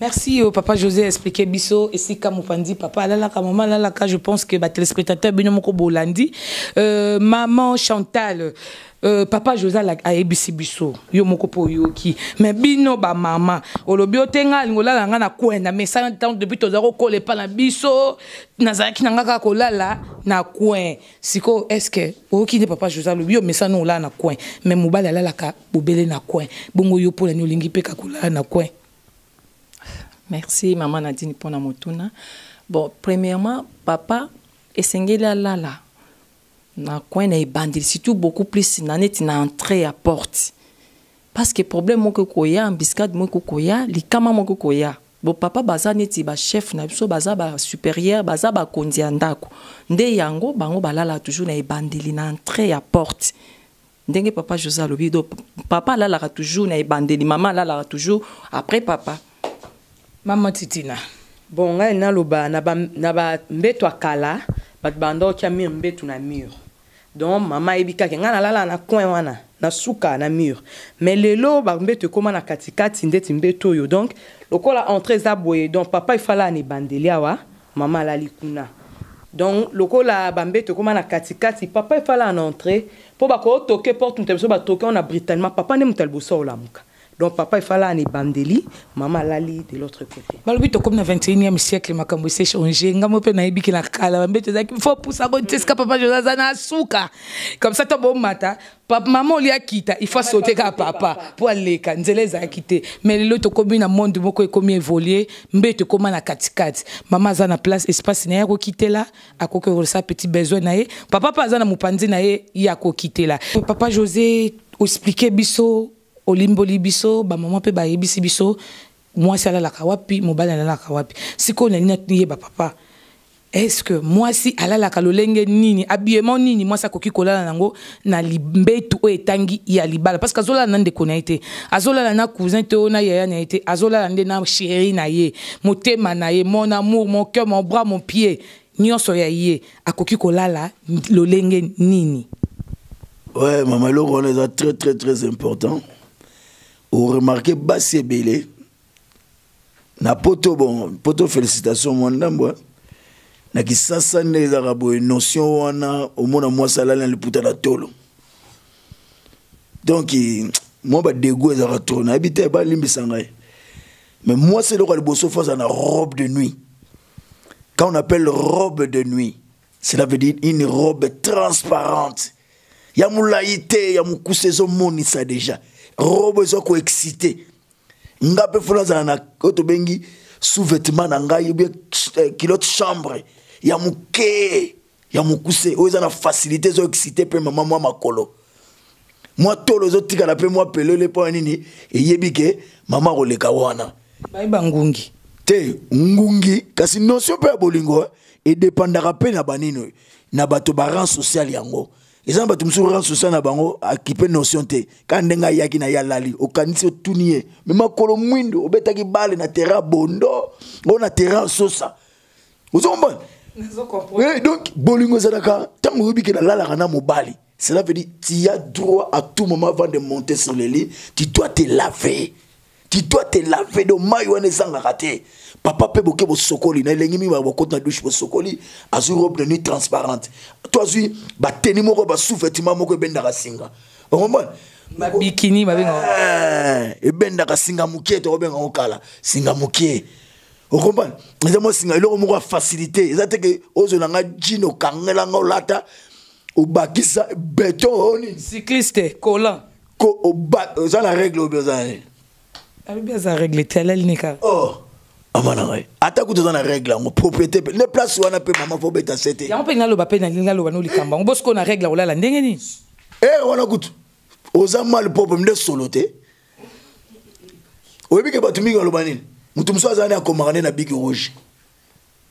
Merci au papa José expliquer biso et si comme on dit papa là là comme maman là là je pense que téléspectateur bino moko bolandi maman Chantal papa José a ebisi biso yo moko po yo ki mais bino ba maman olobi otenga ngola langa na kwenda mais ça temps depuis to zako coller pas na biso nazaki nanga ka kolala na coin siko est-ce que oki de papa José lobi mais ça non là na coin mais mobala là là ka bobele na coin bongo yo po ni olingi pe ka kolala na coin. Merci, maman Nadine, pour la motuna. Bon, premièrement, papa, essengela la la. Na coin na bandit, surtout beaucoup plus na net na entrée à porte. Parce que problème moko koya, embuscade moko koya, likama moko koya. Bon papa baza neti ba chef na biso baza ba supérieur, baza ba kondi andako. Nde yango bango balala toujours na bandit na entrée à porte. Ndenge papa José lobi do papa la la toujours na bandit, maman la la toujours après papa. Maman Titina. Bon, là, naba mbeto akala, bat bando kia mur mbeto na mur. Donc, maman ebika ke ngana lala na coin wana, na souka na mur. Mais lelo ba mbeto koma na katikati ndeti mbeto yo. Donc, lokola entrée za boye. Donc, papa ifala ne bandelia wa, maman lali kuna. Donc, lokola ba mbeto koma na katikati, papa ifala na entrée, po ba ko toke porte mtelboso ba toke on a britalement papa ne mtelboso ola muka. Donc, papa, il fallait aller bandeli, maman lali de l'autre côté. Malgré tout, comme dans le 21e siècle, ma cambo s'est changé. Nga mope na ibiki la kala. Mbe te zaki, faut pousser à côté ce que papa José zana souka. Comme ça, ton bon matin, papa, maman lui a quitté. Il faut sauter à papa pour aller quand les a quitté. Mais l'autre commune, monde moko combien évolué. Mbe te comment la katikati. Maman zana place espace n'a rien quitté là. À quoi que ça petit besoin nae. Papa pas zana mupandi nae y a quoi quitté là. Papa José expliquer biso. Olimboli biso, ba maman pe ba yebisi biso, moi si ala la kawapi, mobala na la kawapi. Siko na nina tuye ba papa. Est-ce que moi si ala la kalolenge nini, habillement nini, moi sa koki kolala nango na limbetu o etangi ya libala parce qu'azola nan de konaité. Azola na cousin te ona yaya na été, azola na na chéri na ye, motema na ye, mon amour, mon cœur, mon bras, mon pied, nyonso ya ye, akoki kolala lolenge nini. Ouais, maman lo on est très très très important. Vous remarquez Bassi Belé, na poto bon, poto félicitations mon dame, na ki sasane les arabes notion wana au moins moi salala le puta la tolo. Donc moi ba dégoût les arabes na habité ba limbisanga. Mais moi c'est le roi de bosso face à la robe de nuit. Quand on appelle robe de nuit, cela veut dire une robe transparente. Ya moulaïté, ya moukou saison moni ça déjà. Robe sont excité. ngape fulaza na koto bengi sous-vêtement na ngai bien kilote chambre ya muke ya mukuse oza na facilité zo exciter pe maman moi makolo moi tolo zo tika na pe moi pelele po nini eyebike maman roleka wana bai bangungi te ngungi kasi notion pe bolingo et dépendra pe na banino na bato baran social yango ezan bato musura social na bango akipe notion te ka ndenga yaki na yalali okanisi otunier mais makolo mwindo obetaki bale na terrain bondo on a terrain sosa ozombona. Donc, bolingo zadaka, tant que la lana mobali, cela veut dire tu as droit à tout moment avant de monter sur le lit, tu dois te laver. Tu dois te laver de maïwane sans rater. Papa peut boquer vos socoli, n'a l'ennemi va vous compter la douche pour socoli, à une robe de nuit transparente. Toi, tu vas tenir mon robe à sous-vêtement, mon ben d'arasinga. Ma bikini, ma ben d'arasinga mouké, tu robin en kala, singa mouké. Vous comprenez? Les amis, c'est une facilité. Ils ont dit qu'ils ont un jean au cangela, au lata, au bakisa, béton, cycliste, collant. Ils ont la règle au besoin. Ils ont la règle, tu as la règle. Oh! Attends, tu as la règle, mon propriété. Les places où on a payé, maman, faut bien t'accepter. On peut y aller au bapé, on peut y aller au bapé, on peut y aller au bapé, on peut y aller au bapé. Eh, on a mal pour me soloter. On peut y aller au bapé. Mutumsoa zani a commandé na big rouge.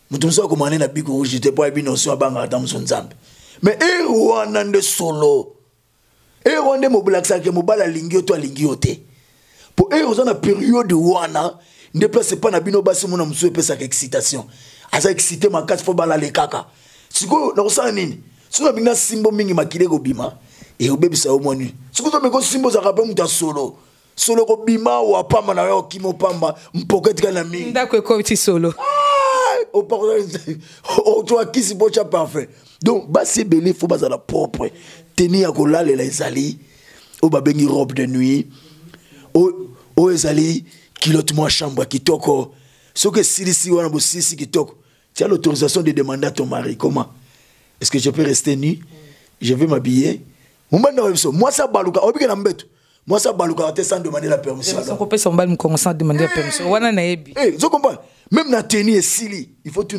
Mutumsoa commandé na big rouge. J'étais pas bien notion à banga dans son zambe. Mais Rwanda solo. Rwanda moblaxa que mobala lingioto lingioté. Pour Rwanda na période de Rwanda ne place pas na bino basi mona msue pesa excitation. Asa excité ma quatre fois bala le kaka. Siko na kosa nini? Siko bina simbo mingi makile go bima et obebisa omoni. Siko to meko simbo za kape muta solo. Solo ko bima wa pamba na yo kimo pamba mpoketi kana mingi ndako ko ti solo au pardon au toi qui si bocha parfait donc basi belé faut bazala propre tenir ko lale les ali au babengi robe de nuit au ezali kilote moi chambre kitoko ce que si wana bo sisi kitoko tu as l'autorisation de demander à ton mari comment est-ce que je peux rester nu je vais m'habiller moi ça baluka obike na mbeto. Moi, ça, je sans demander la permission. Sans demander la permission. Je comprends. Même dans tenue et silly, il faut tout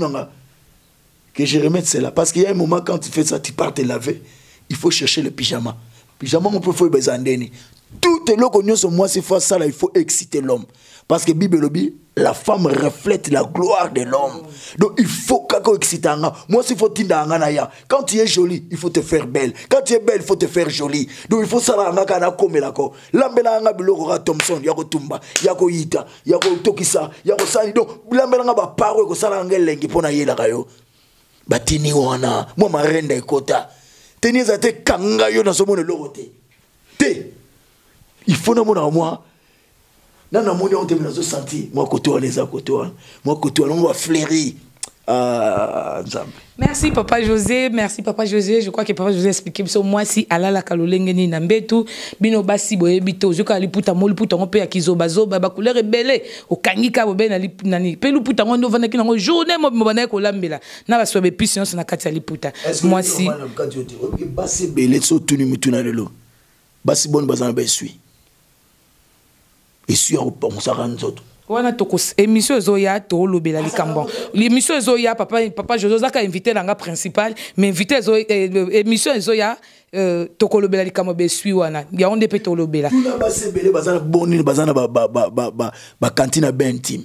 que je remette cela. Parce qu'il y a un moment, quand tu fais ça, tu pars te laver. Il faut chercher le pyjama. Le pyjama, mon préféré, il faut le tout le monde sur moi, c'est ça, il faut exciter l'homme. Parce que Bible dit, la femme reflète la gloire de l'homme. Donc il faut qu'on excite. Moi, il faut t'indanganaya. Quand tu es jolie, il faut te faire belle. Quand tu es belle, il faut te faire jolie. Donc il faut ça là, quand on a comme là quoi. L'ambela nga bilokora Thompson, yako tumba, yako ita, yako tokisa, yako sani. Donc l'ambela nga ba parole ko sala ngelengi pona yela kayo. Batini wana, moi ma reine de kota. Tenez à te kanga yo dans ce monde loroté. Té. Il faut na mona moi. Non, non, on te met dans ce senti. Moi, on les a moi, on va flairer. Merci, Papa José. Merci, Papa José. Je crois que Papa José a expliqué. Moi, si à la Kalolengeni, Nambetou, Binobasi, Boyebito, Joka, Liputa, Moluputa, on peut acquiser Bazo, Babacouleur et Belé, au Kangika, au Ben, à Lipunani, Peluputa, on va dire que journée, Mobanek, au Lambela, n'a pas soif de puissance, n'a qu'à Liputa. Moi, si. Bassi Belé, surtout, nous, Tunarelo. Bassi Bon, Bazan, Bessuie. Et si on s'en rend autres. On a tous émission Zoya to lobela likambo. L'émission Zoya papa José a invité l'anga principal mais invité émission Zoya to lobela likambo be suiwana. Ya on dépé to lobela. Tu na basebele bazana bonne bazana ba cantine ba intime.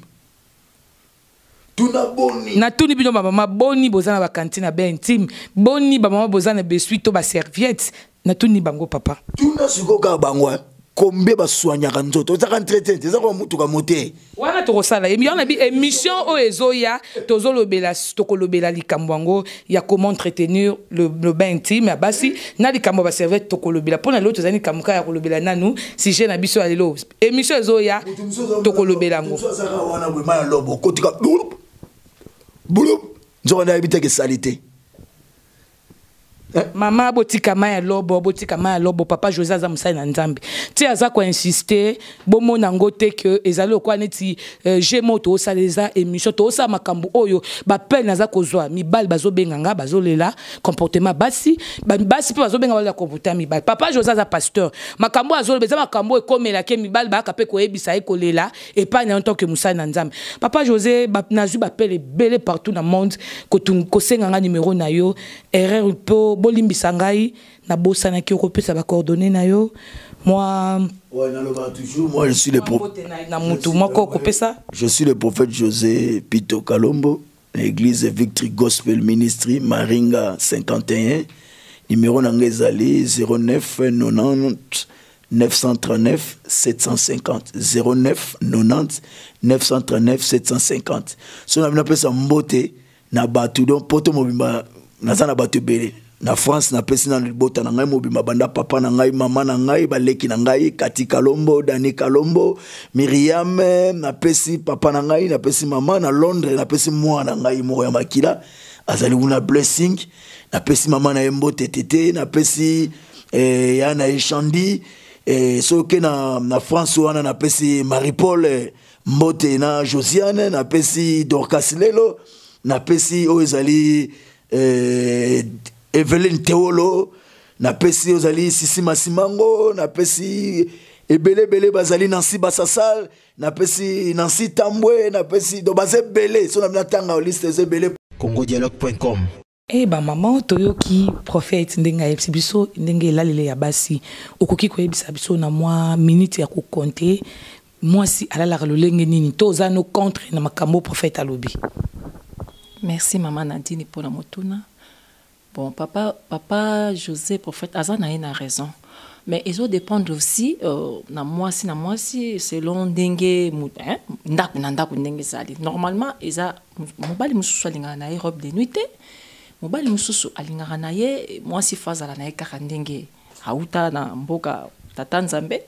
Tu na bonne. Na tuni bino ba mama bonne bozana ba cantine ba intime. Bonne ba mama bozana be suit to ba serviette. Na tuni bango papa. Tu na suko ka bango. Combien de soignants sont traités? Ils ont tout monté. Voilà, tout ça. Il y a une émission où il y a comment entretenir le bain intime. Il y a des camions qui servent Tokolobela. Pour l'autre, il y a des camions qui servent Tokolobela. Si j'ai un abus à l'eau, émission où il y a Tokolobela. Nous avons habité que salité. Maman botika maya lobo, papa José aza musa na nzambe. Ti aza ko insister, bomo nangote que ezali okwa neti jemo to osaleza émission to osa makambu oyo ba peine aza kozwa, mibal bazo benganga bazo lela comportement basi, basi pe bazo benga bazo comportement mibal. Papa José aza pasteur, makambu azo beza makambu ekomela ke mibal ba kape ko ebisa e kolela et pas en tant que musa na nzambe. Papa José ba nazu ba pele belé partout dans monde ko kosenganga numéro na yo, erreur po Bolimbi Sangai, Nabo Sanaki Europe, ça va coordonner Nayo. Moi. Ouais, toujours. Moi, je suis le prophète. Je suis le prophète José Pito Calombo, l'église Victory Gospel Ministry, Maringa 51, numéro Nangezali 09 90 939 750, 09 90 939 750. Si on appelle ça Mbote, Nabatu, donc Poto Mobimba, Nazana Batu Bélé. Na France na pesi na libota na ngai mobima banda papa na ngai mama na ngai baleki na ngai Kati Kalombo, Dani Kalombo, Miriam na pesi papa na ngai na pesi mama na Londres na pesi moi na ngai moko ya makila azali una blessing na pesi mama na embo tetete na pesi ya na echandi soke na France wana na pesi Marie Paul Mbote na Josiane na pesi Dorcas lelo na pesi ozali Evelyn Teolo, na pesi ozali Sisi Masimango, na pesi ebele bele bazali Nancy Basasal, na pesi Nancy Tambwe, na pesi do bazé bele, so na mnatanga o liste ze bele Congo Dialogue.com. Eh ba maman toyoki prophète ndenga yebisa biso ndenge lalele ya basi, okoki koyebisa biso na mwa minute ya ko compter, moi si alala lolenge nini toza no contre na makambo prophète alobi. Merci maman Nadine pour la motuna. Bon, papa José, prophète, Azan a raison. Mais ils ont dépendre aussi, na moi si, selon dengue, ndaku sali. Normalement, ils ont, mobali Missoussou alinga na robe de nuit, mobali Missoussou alinga na ye, moi si faza la na karandenge, hauta na mboka tata nzambe.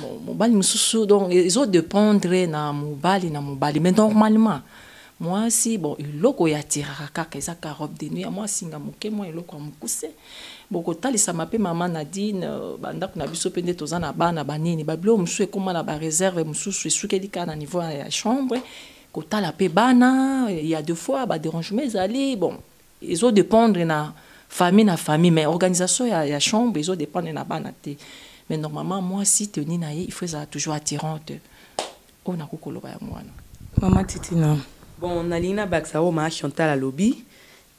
Bon, mobali Missoussou, donc ils ont dépendre na mobali, mais normalement. Moi si bon iloko ya tiraka keza ka robe de nuit moi singa moke moi iloko amukuse boko talisa mape maman Nadine banda kuna biso pende tozana bana banini bablo musu ekoma na ba réserve musu suke lika na niveau ya chambre ko tala pe bana il y a deux fois ba dérangement ezali bon ils ont dépendre na famille mais organisation ya chambre ils ont dépendre na bana te mais normalement moi si tenir na il faut ça toujours attirante on a kokoloba ya mwana maman Titi na. Bon, on a l'ina Baxao, Marie Chantal à lobby.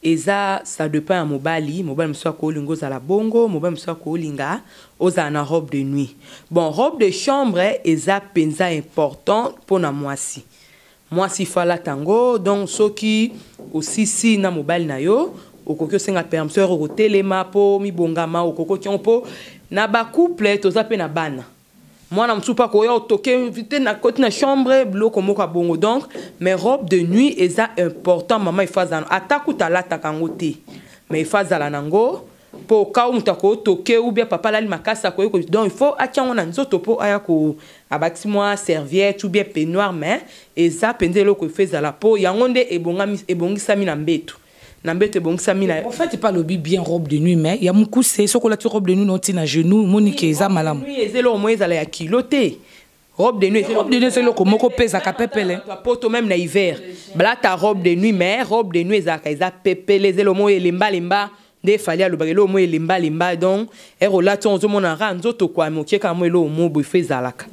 Et ça dépend à Mobali. Mobali m'soit Kolingo à la bongo, Mobali m'soit Kolinga, osa na robe de nuit. Bon, robe de chambre, et ça penza important pour na moisi. Moisi fala tango, donc ceux qui aussi si na Mobali na yo, au coco senga permseur, au telema po, mi bongama, au coco tiampo, na ba couple, toza pe na bana. Moi, je ne suis pas au toqué, na chambre, bloc comme au bongo. Donc, mes robes de nuit, c'est important, maman, il faut ça. Attaque ou tala, mais il faut ça la nango. Pour cas où toqué ou bien papa la lima casse à quoi. Donc, il faut attendre on a une autre pour ayako. Abati moi serviette ou bien peignoir, mais et ça pendelo que fait ça la peau. Yangonde et bongami et bongi samina mbetu. En fait, il parle bien robe de nuit, mais il y a beaucoup de chocolatures robe de nuit, non, à genoux, monique, et malam. Oui, c'est le moins à la kiloté. Robe de nuit, c'est le comoko pèse à capépele. Poto même l'hiver. Là, ta robe de nuit, mais robe de nuit, c'est à pépele, c'est le moins limba. Des falia le bagelo, moi limba. Donc, et relations au monde en ranzo, to quoi, mon chèque à moi, le mot, bouffé zalak.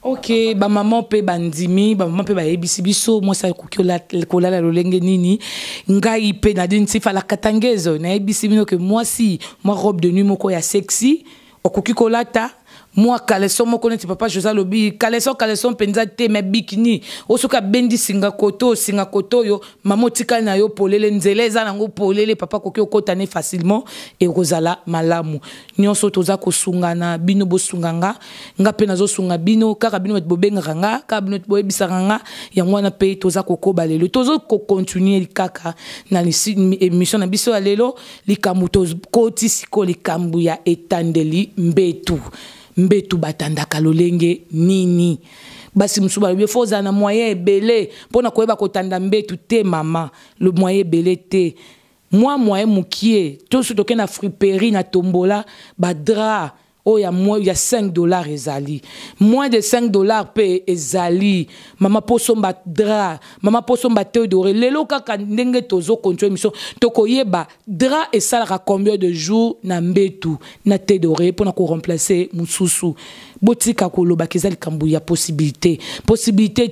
Ok, ba maman pe bandimi, ba maman pe ba ebisi biso, moi ça kokiola kola la lolenge nini, ngai pe na dinti fa la katangezo, na ebisi bino que moi si, moi robe de nuit moko ya sexy, okokikola ta, moi caleçon moko neti papa José lobi, caleçon penza te mais bikini, osoka bendi singa koto yo, maman tika na yo polele nzele za nango polele papa kokio kota ne facilement et kozala malamu. Nyonso toza kosungana bino bosunganga, nga pe nazo sunga bino kaka bino bobenganga, kaka bino boyebisanga, yango na pe toza kokoba lelo, tozo ko continuer kaka na émission na biso lelo, likamuto koti siko likambu ya etandeli mbetu. Mbetu batanda kalolenge nini basi msuba le foza na moyen ebele pona koyeba kotanda mbetu te mama le moyen ebele te moi moukié tout ce que na friperie na tombola badra oh y a $5 ezali moins de $5 pe ezali mama posom badra mama posom bateur doré lelo kaka ndenge tozo contrôler mission tokoyeba dra et ça la combien de jours na mbetu na te doré pour na ko remplacer Missoussou botika koloba kezali kambu ya possibilité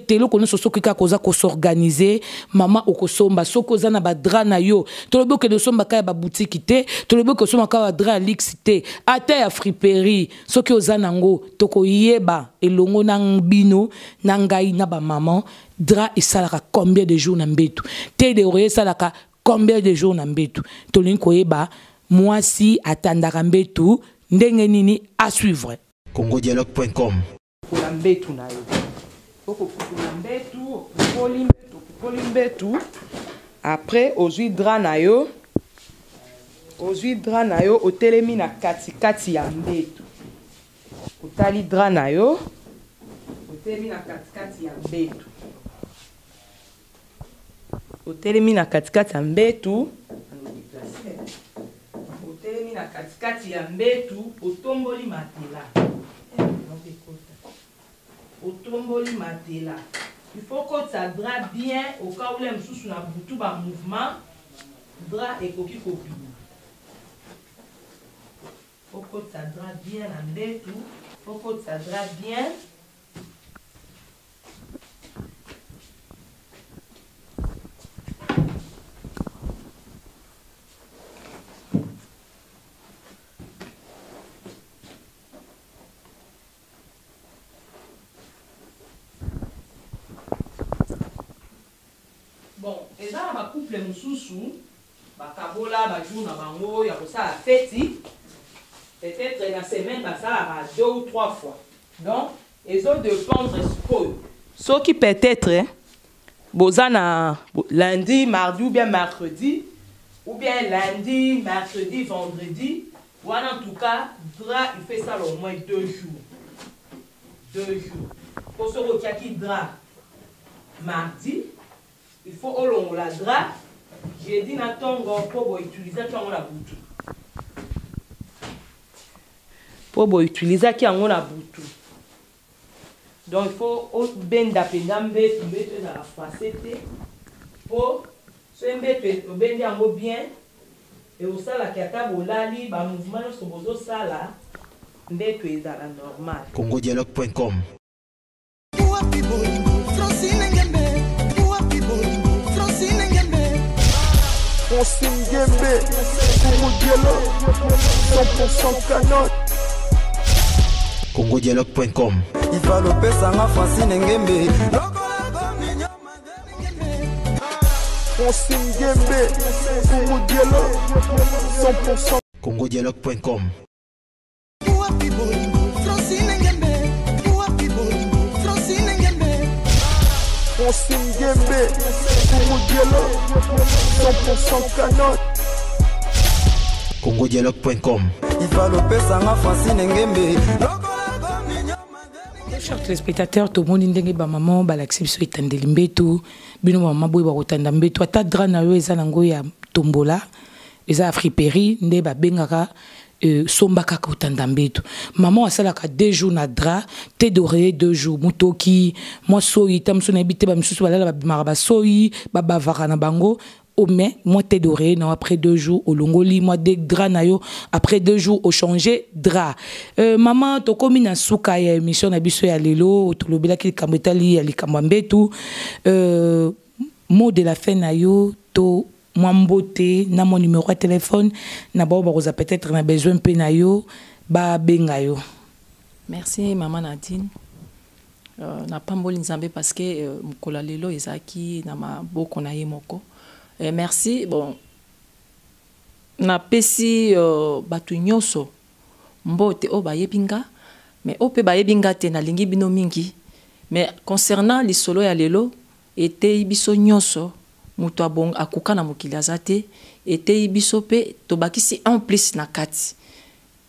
telo kono soso kika koza ko s'organiser mama okosomba sokoza na badra na yo tolobo ke de somba ka ba boutique te tolobo ke somba ka badra lix te ata ya friperie soki ozanango tokoyeba elongo na bino na ngai na ba maman dra esalaka combien de jours na mbetu te de roye salaka combien de jours na mbetu tolinko yeba moi si atandaka mbetu ndenge nini à suivre Congo Dialogue.com. Après, aux huit dranayo, au télémina kati kati yambetu. Au tali dranayo, au télémina kati kati yambetu. Au télémina kati kati yambetu. Au télémina kati kati yambetu. Au tomboli matela. Au tomboli matela. Il faut que ça drape bien au cas où les sous la boutou par mouvement. Drape et coquille copine. Il faut que ça drape bien en bétou. Il faut que ça drape bien. Couple Missoussou, Bakabola, Bajouna, Bango, Yakosa, la fête, peut-être la semaine, ça va 2 ou 3 fois. Donc, ils ont de prendre ce qui peut-être, Bozana, lundi, mardi ou bien mercredi, ou bien lundi, mercredi, vendredi, ou en tout cas, Dra, il fait ça au moins 2 jours. 2 jours. Pour ce qui Dra, mardi, il faut au long la drape. J'ai dit na tongo pour utiliser la boutou. Pour utiliser qui en la boutou. Donc il faut au ben d'apendambe mettre dans la facette pour se mettre au ben d'ango bien et au sala qui a bolali ba mouvement sur bozo sala mettre dans la normale. Congodialogue.com. Francine Ngembe, Congo Dialogue, 100% canotte. Congodialogue.com. Il va le pesanga Francine Ngembe. Francine Ngembe, Congo Dialogue, 100% Congodialogue.com. Francine Ngembe, Congo Dialogue, 100% canotte. Congodialogue.com. Il va le pesanga Francine Ngembe. Chers téléspectateurs, tout le monde est ba maman, balaxibso et tandelimbeto, bino maman boy barotandambeto, atadra na yo ezanango ya tombola, eza friperi, nde ba bengara. Sombaka kotandambetu maman asalaka 2 jours na dra te doré 2 jours mutoki moi soyi tamso na bité ba misusu balala ba maraba soyi ba bavara na bango au mai moi te doré non après 2 jours au longoli moi de dra na yo après 2 jours au changer dra maman tokomi na suka ya émission na biso ya lelo tolobela ki kamotali ya likamambetu mot de la fin na yo to moi beauté na mon numéro de téléphone na boba rosa peut-être na besoin penayo ba bengayo. Merci maman Nadine na pamboli nzambe parce que mukola lelo ezaki na maboko na yemoko merci bon na pesi batu nyoso mbote o bayebinga mais o pe bayebinga te na lingi bino mingi mais concernant les solo ya lelo était biso nyoso muto abong akuka na mokili azate ete ibiso pe tobakisi en plus na kati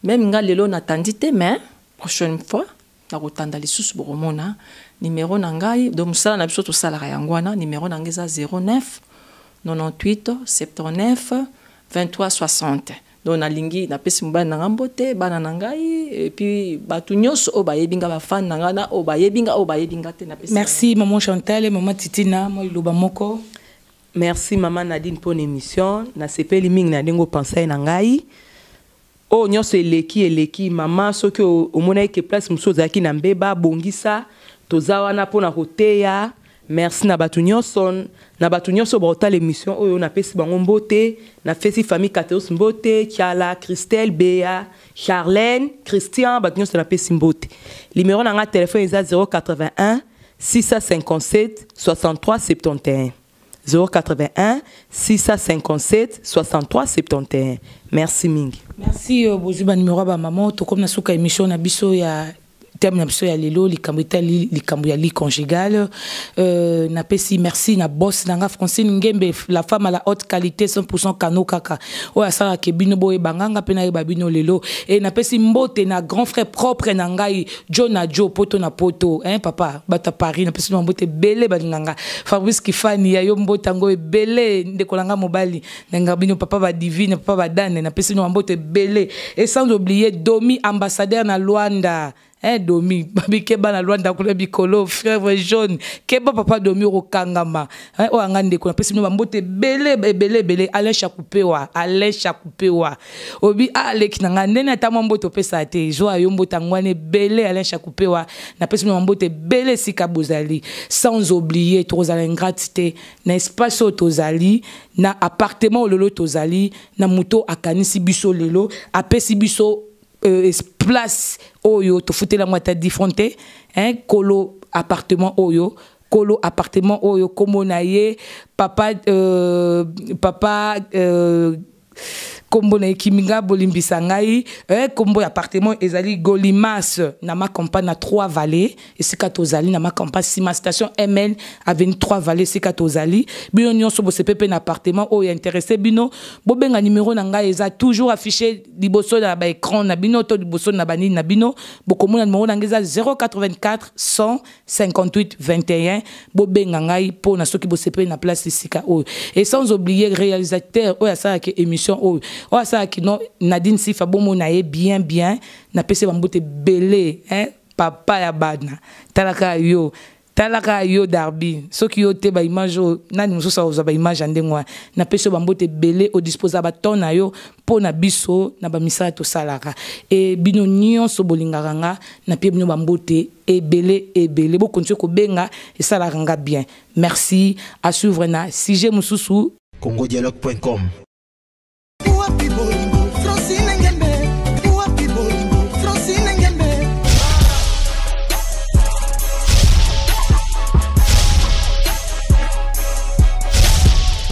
même nga lelo natandite mais prochaine fois na kotanda lisusu bomona numéro na ngai do musala na biso to sala ya ngwana numéro na ngeza 09 98 79 23 60. Donc nalingi na pesi mbana ngambote bana nangai et puis batunyos o bayebinga ba fan nangana o bayebinga te na pesi. Merci maman Chantal et maman Titina moi loba moko. Merci maman Nadine pour l'émission na sepeli ming na dengo pensée nangai. Oh nyos eleki maman soki o mona ke place msoza ki na mbeba bongisa tozawa na pona koteya. Merci Nabatou Nyonson, Nabatou Nyonson Brota l'émission où on a pesi bango mbote, na fesi famille Kateos mbote, Kiala, Christelle, Béa, Charlène, Christian, Batou Nyonson na pesi mbote. Numéro nanga téléphone est à 081 657 63 71. 081 657 63 71. Merci Ming. Merci Bozuba numéro ba maman, tout comme na souka émission na biso ya terme n'absolu à l'élo, les Cambodgiens, les Cambodgiens conjugales. N'apesi merci na boss nanga Francine Ngembe, la femme à la haute qualité 100% kano kaka. Oya sara kebino boy banganga pena y babino l'élo. Et n'apesi mbote na grand frère propre nanga y Jo na Jo poto na poto. Hein papa, bata Paris n'apesi mbote belé bananga. Fabrice Kifani ya yo mbote ango belé ndekolanga mobali nanga bino papa va divine papa va dane n'apesi mbote belé. Et sans oublier Domi ambassadeur na Luanda. Hein, Domi, babi keba na Luanda kule bikolo, frère jaune, keba papa Domi au Kangama. Hein, oh angande kuna, pesi mba mbote belé, Alain Chakupewa. Obi Alek nangane na tamo mbote pesa te, joa yo mbote angwane belé Alain Chakupewa, na pesi mba mbote belé sika bozali. Sans oublier tozala ingratité, na espace tozali, na appartement ololo tozali, na muto akanisi biso lelo, apesi biso place oyo to foute la moitié diffronté hein colo appartement oyo komonaye papa papa kombo na kiminga bolimbisa ngai kombo appartement ezali Golimas na ma campagne na 3 vallées et sikatozali na ma campagne sima station ML avenue 3 vallées sikatozali bino nyonso bo cpp na appartement o intéressé bino bobenga numéro na ngai eza toujours affiché liboso na ba écran na bino to liboso na bani na bino bokomona numéro na ngai eza 084 158 21 bobenga ngai po na soki bo cpp na place sika o et sans oublier réalisateur o ya sa ke émission o oh ça qui non Nadine si fabomo nae bien na pese bambote belé hein papa ya badna talaka yo darbi soki yo te ba image nani musosa oza ba image ndengwa na pese bambote belé au disposer ba ton na yo pona biso na ba misala to salaka et bino nyonso bolingakanga na pie bino bambote ebelé bo kontu ko benga et salakanga bien. Merci à suivre na sujet Missoussou Congo Dialogue.com.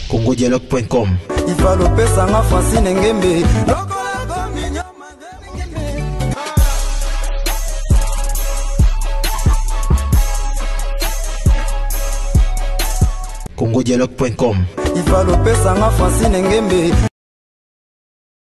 Congodialogue.com. Il va le pèse à Francine Ngembe. Congodialogue.com. Il va le pèse à Francine Ngembe.